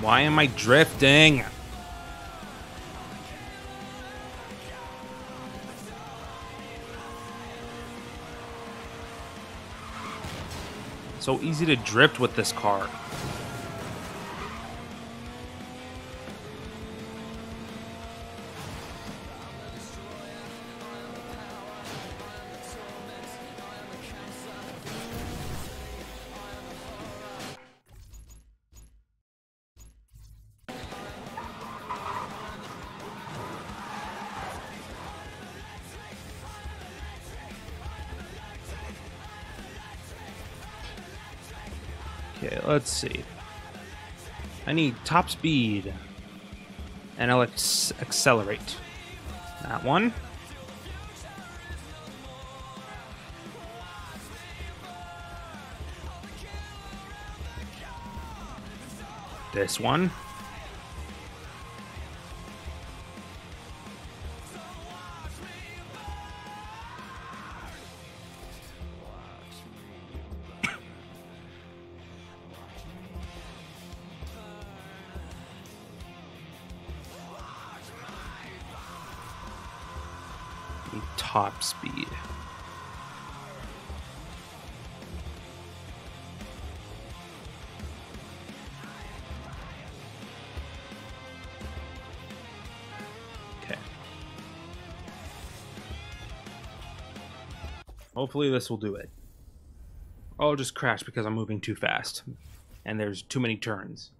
Why am I drifting? So easy to drift with this car. Let's see. I need top speed. And I'll ex accelerate. That one. This one. Top speed. Okay. Hopefully this will do it. I'll just crash because I'm moving too fast and there's too many turns.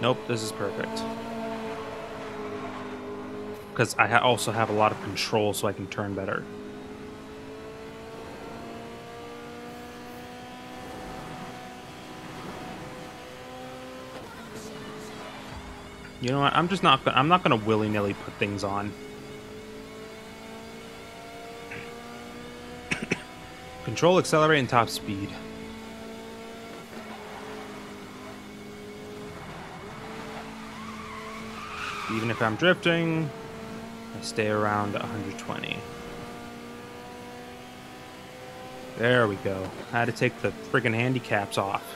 Nope, this is perfect. Because I ha also have a lot of control, so I can turn better. You know what? I'm just not. I'm not gonna willy-nilly put things on. Control, accelerate, and top speed. Even if I'm drifting, I stay around one hundred twenty. There we go. I had to take the friggin' handicaps off.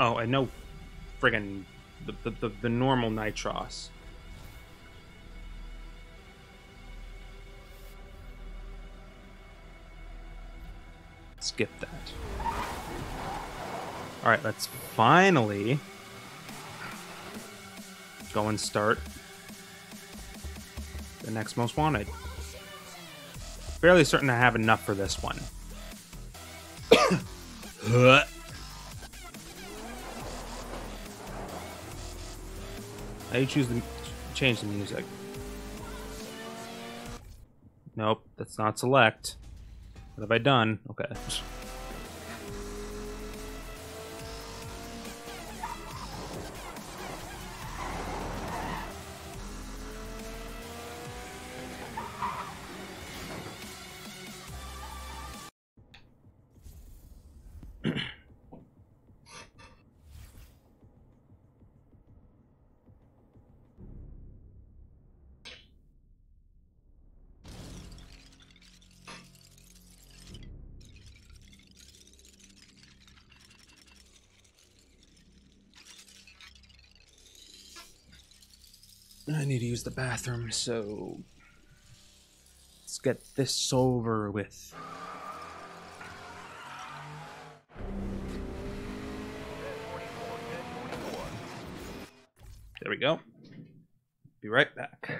Oh, and no friggin' the, the, the, the normal nitros. Skip that. All right, let's finally go and start the next Most Wanted. Fairly certain I have enough for this one. I choose to change the music. Nope, that's not select. What have I done? Okay. I need to use the bathroom, so let's get this over with. There we go. Be right back.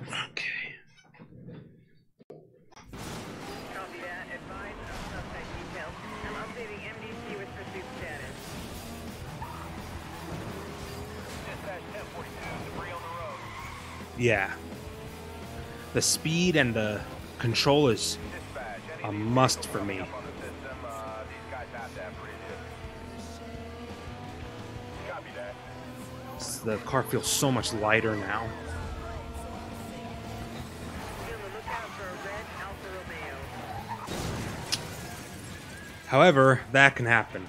Okay. Copy that. Advise of suspect details. I'm updating M D C with yeah, the speed and the control is a must for me. The car feels so much lighter now. However, that can happen.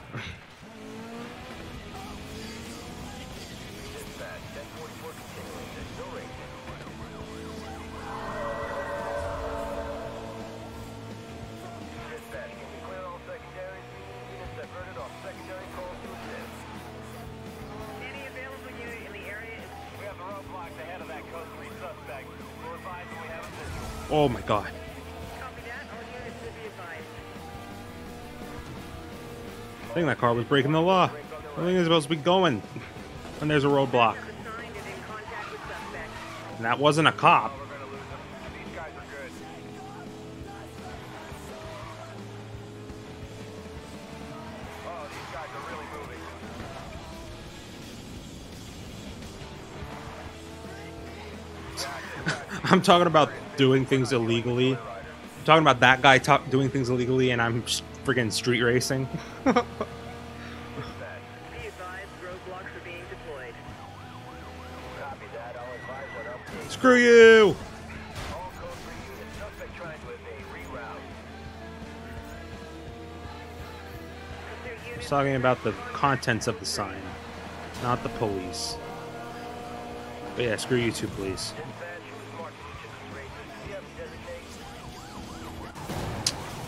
Oh my god. I think that car was breaking the law. I think it's supposed to be going. And there's a roadblock. And that wasn't a cop. I'm talking about doing things illegally. I'm talking about that guy talk, doing things illegally, and I'm friggin' street racing. Screw you! I'm talking about the contents of the sign, not the police. But yeah, screw you too, please.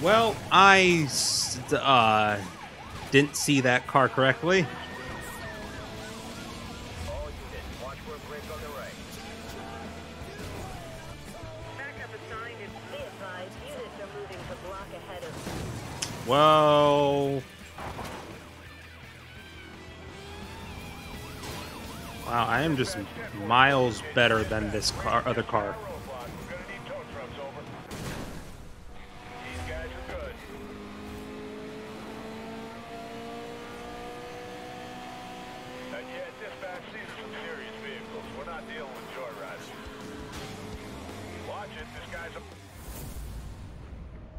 Well, I uh, didn't see that car correctly. Whoa. Wow, I am just miles better than this car, other car.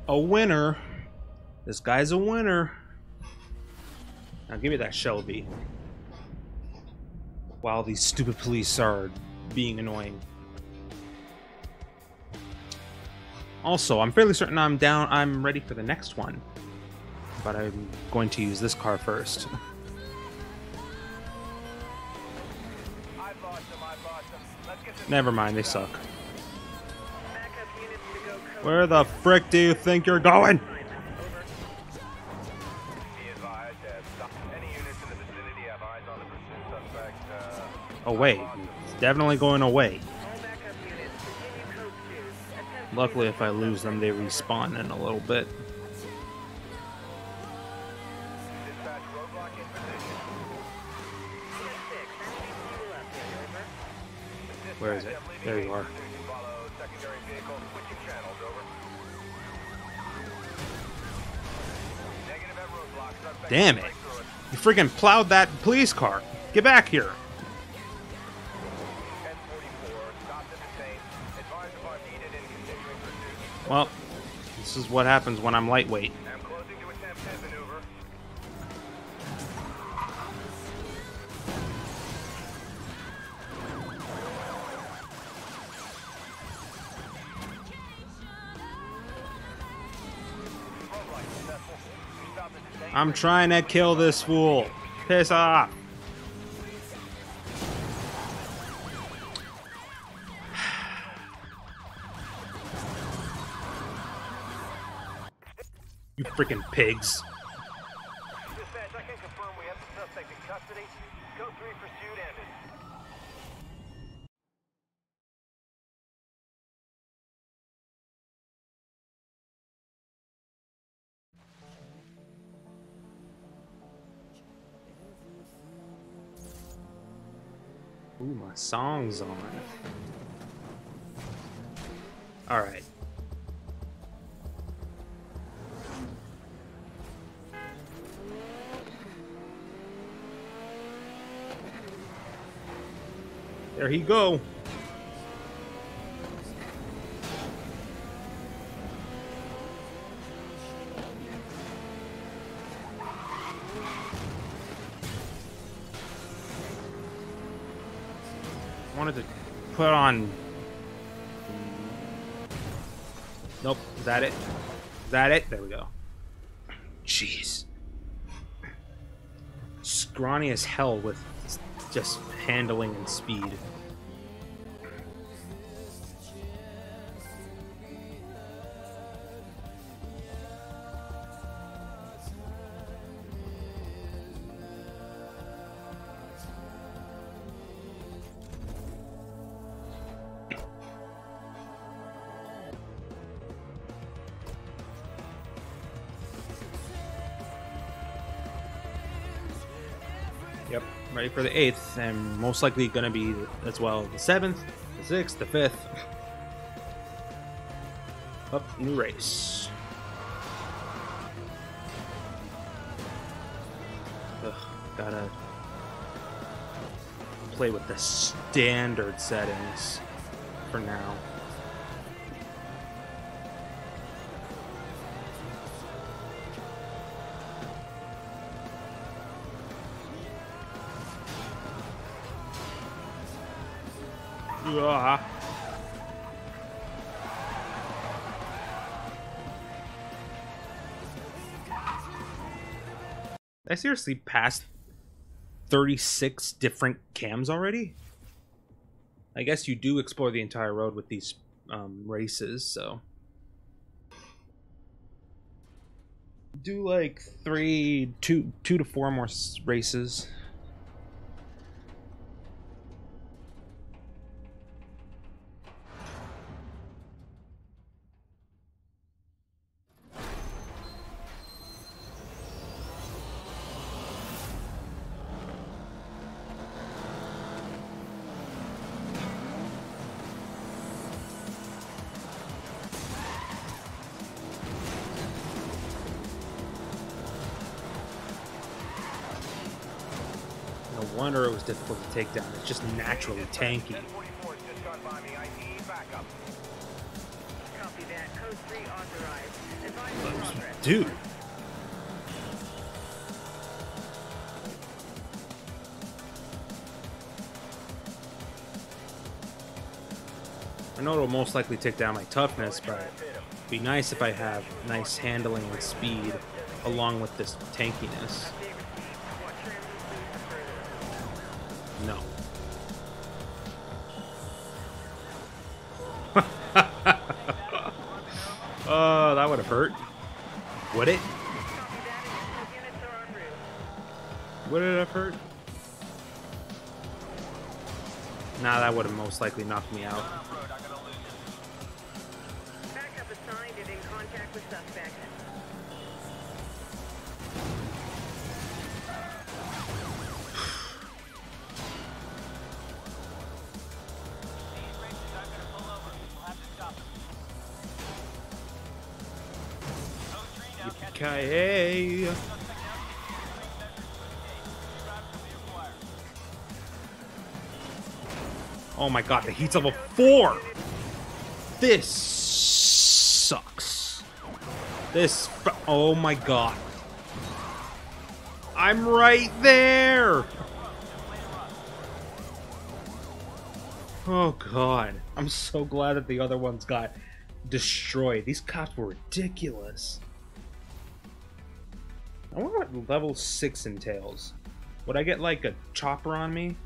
A winner. This guy's a winner. Now give me that Shelby. While these stupid police are being annoying. Also, I'm fairly certain I'm down. I'm ready for the next one. But I'm going to use this car first. I bought them, I bought them. Let's get this. Never mind, they suck. Where the frick do you think you're going? Away. It's definitely going away. Luckily, if I lose them, they respawn in a little bit. Where is it? There you are. Damn it. You freaking plowed that police car. Get back here. Well, this is what happens when I'm lightweight. I'm trying to kill this fool. Piss off. You freaking pigs. Dispatch, I can confirm we have the suspect in custody. Code three pursuit ended. Ooh, my song's on. All right. There he go. wanted to put on... Nope. Is that it? Is that it? There we go. Jeez. Scrawny as hell with just handling and speed. For the eighth, and most likely gonna be as well the seventh, the sixth, the fifth. Up, new race. Ugh, gotta play with the standard settings for now. Ah. I seriously passed thirty-six different cams already? I guess you do explore the entire road with these um, races, so... Do like three, two, two to four more races. Wonder it was difficult to take down. It's just naturally tanky. Dude. I know it'll most likely take down my toughness, but it'd be nice if I have nice handling and speed along with this tankiness. No. Oh, that would have hurt. Would it? Would it have hurt? Nah, that would have most likely knocked me out. Backup assigned and in contact with suspect. Hey. Oh my god, the heat's level four! This sucks. This. Oh my god. I'm right there! Oh god. I'm so glad that the other ones got destroyed. These cops were ridiculous. I wonder what level six entails. Would I get like a chopper on me?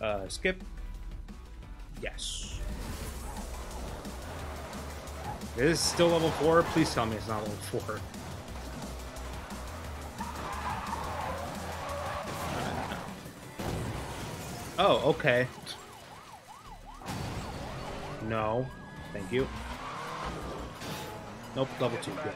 Uh, skip. Yes. This is still level four. Please tell me it's not level four. Uh, oh, okay. No, thank you. Nope, level two. Good.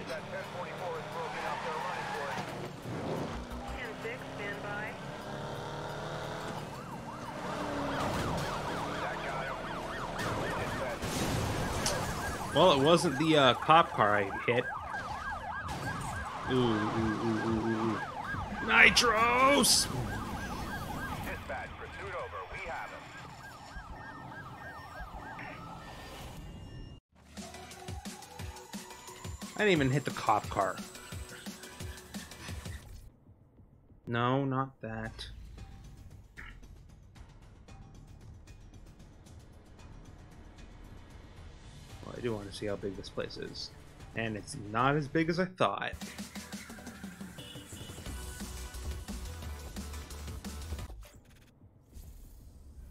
Well, it wasn't the uh, cop car I hit. Ooh, ooh, ooh, ooh, ooh. Nitros! Dispatch, pursuit over. We have him. I didn't even hit the cop car. No, not that. do want to see how big this place is. And it's not as big as I thought.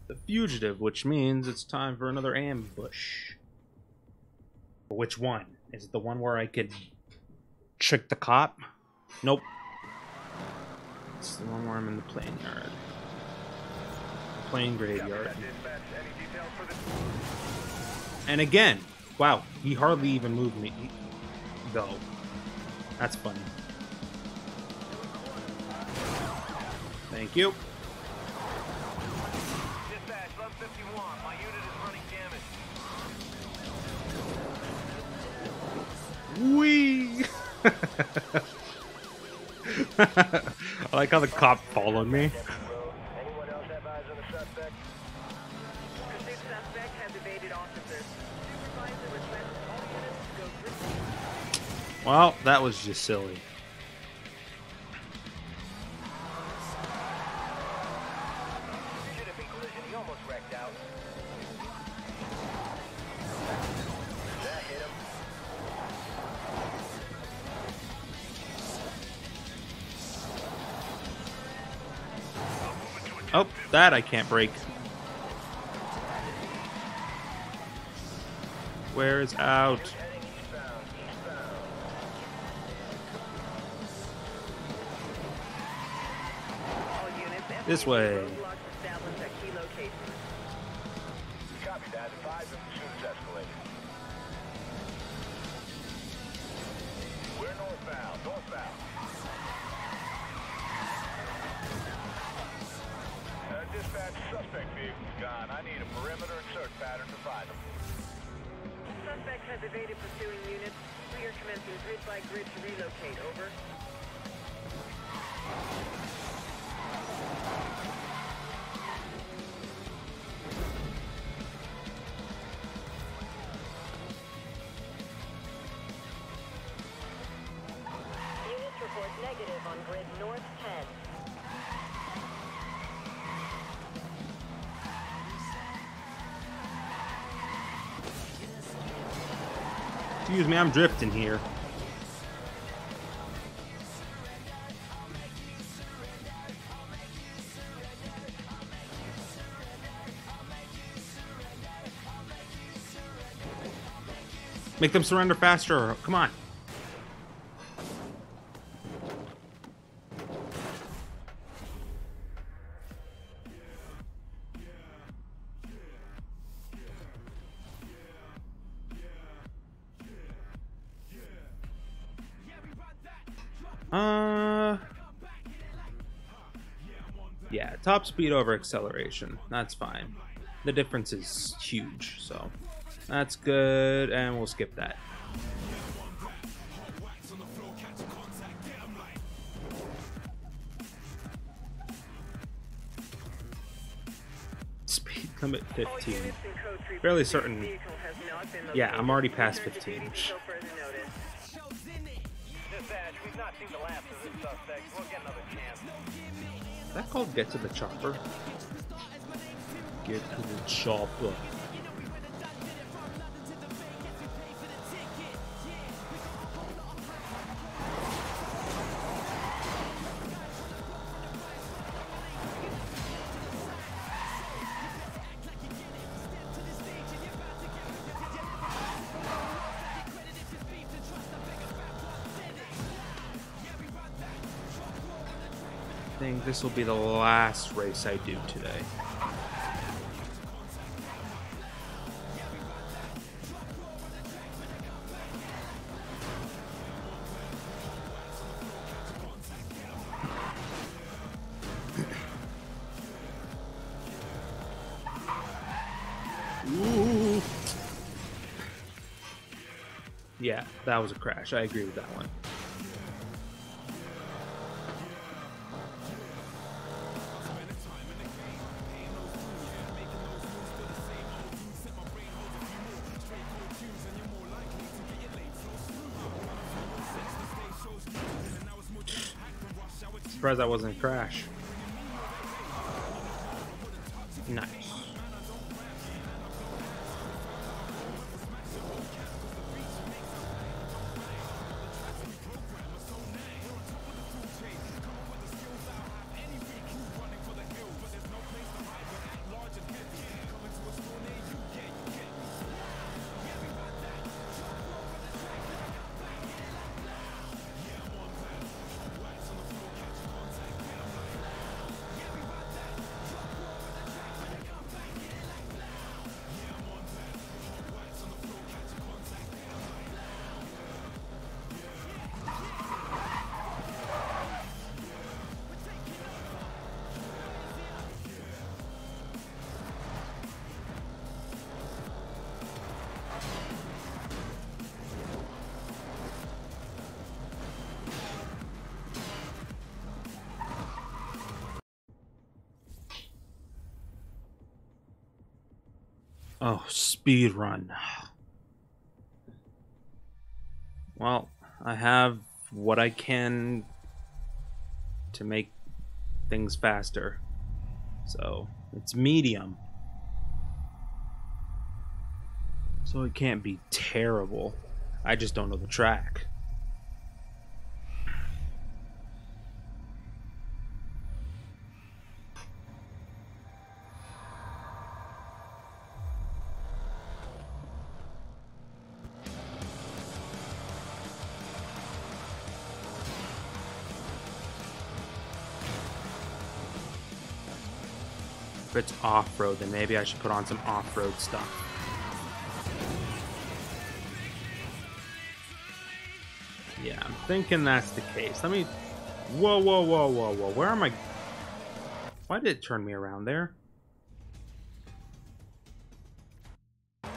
The fugitive, which means it's time for another ambush. Which one? Is it the one where I could trick the cop? Nope. It's the one where I'm in the plane yard. Plane graveyard. And again, wow, he hardly even moved me, though. That's funny. Thank you. Dispatch, eleven fifty-one. My unit is running damage. Whee! I like how the cop followed me. Well, that was just silly. Oh, that I can't break. Where is out? This way. Excuse me, I'm drifting here. Make them surrender faster. Come on. Top speed over acceleration. That's fine. The difference is huge, so that's good, and we'll skip that. Speed limit fifteen. Fairly certain. Yeah, I'm already past fifteen. Is that called get to the chopper? Get to the chopper. This will be the last race I do today. Ooh. Yeah, that was a crash. I agree with that one. Surprised I wasn't a crash. Nice. Oh, speed run. Well, I have what I can to make things faster. So it's medium. So it can't be terrible. I just don't know the track. If it's off-road, then maybe I should put on some off-road stuff. Yeah, I'm thinking that's the case. Let me... Whoa, whoa, whoa, whoa, whoa. Where am I... Why did it turn me around there? Let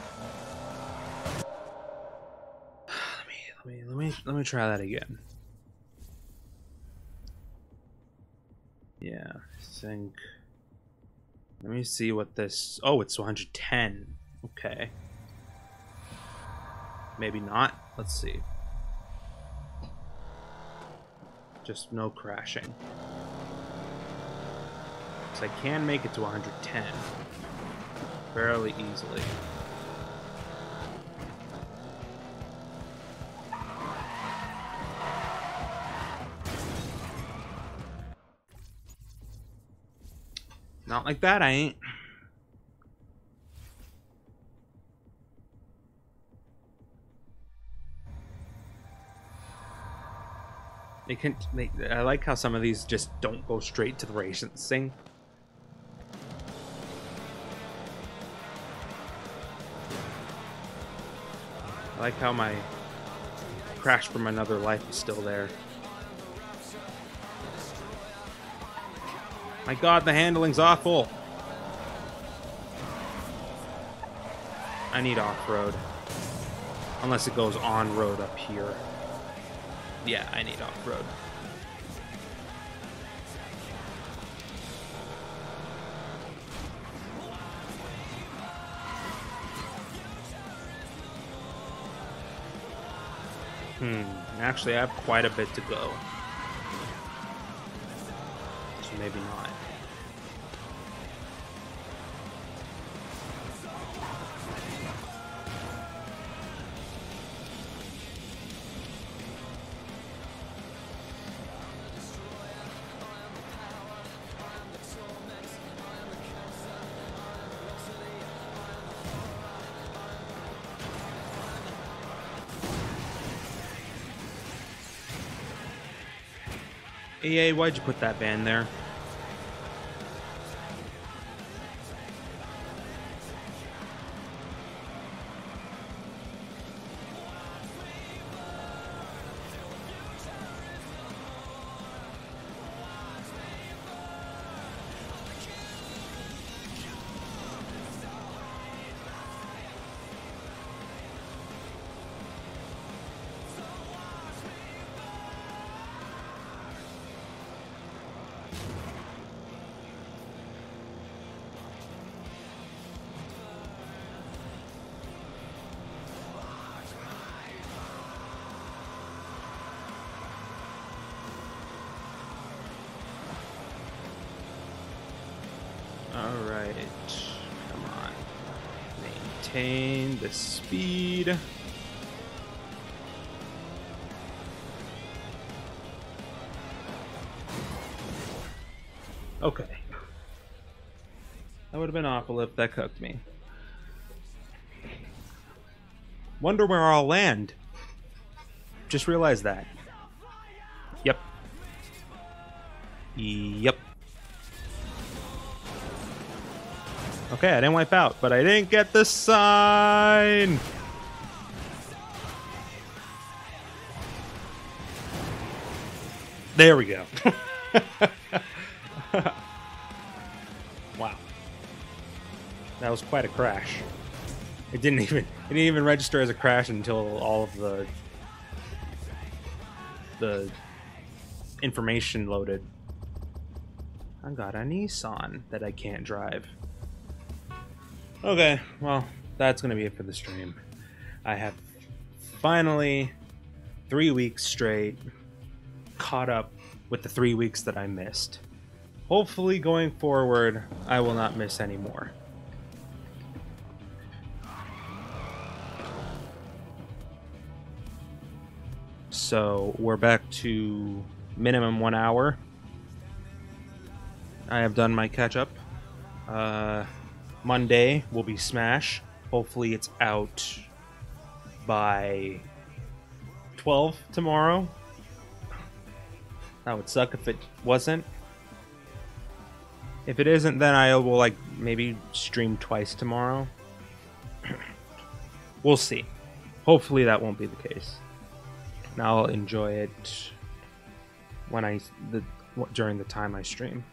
me, let me, let me, let me try that again. Yeah, I think... Let me see what this... Oh, it's one hundred ten. Okay. Maybe not. Let's see. Just no crashing. So I can make it to one hundred ten. Fairly easily. Not like that, I ain't. They can. They, I like how some of these just don't go straight to the racing. I like how my crash from another life is still there. My God, the handling's awful. I need off-road. Unless it goes on-road up here. Yeah, I need off-road. Hmm, actually I have quite a bit to go. So maybe not. E A, why'd you put that van there? The speed. Okay. That would have been awful if that cooked me. Wonder where I'll land. Just realized that. Yep. Yep. Okay, I didn't wipe out, but I didn't get the sign! There we go. Wow. That was quite a crash. It didn't even it didn't even register as a crash until all of the the information loaded. I got a Nissan that I can't drive. Okay, well... that's going to be it for the stream. I have finally, three weeks straight, caught up with the three weeks that I missed. Hopefully going forward, I will not miss any more. So we're back to minimum one hour. I have done my catch-up. Uh, Monday will be Smash. Hopefully it's out by twelve tomorrow. That would suck if it wasn't. If it isn't, then I will like maybe stream twice tomorrow. We'll see. Hopefully that won't be the case. And I'll enjoy it when I the during the time I stream.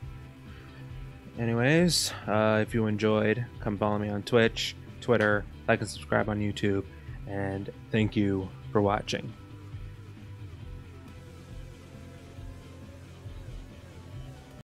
Anyways, uh, if you enjoyed, come follow me on Twitch, Twitter, like and subscribe on YouTube, and thank you for watching.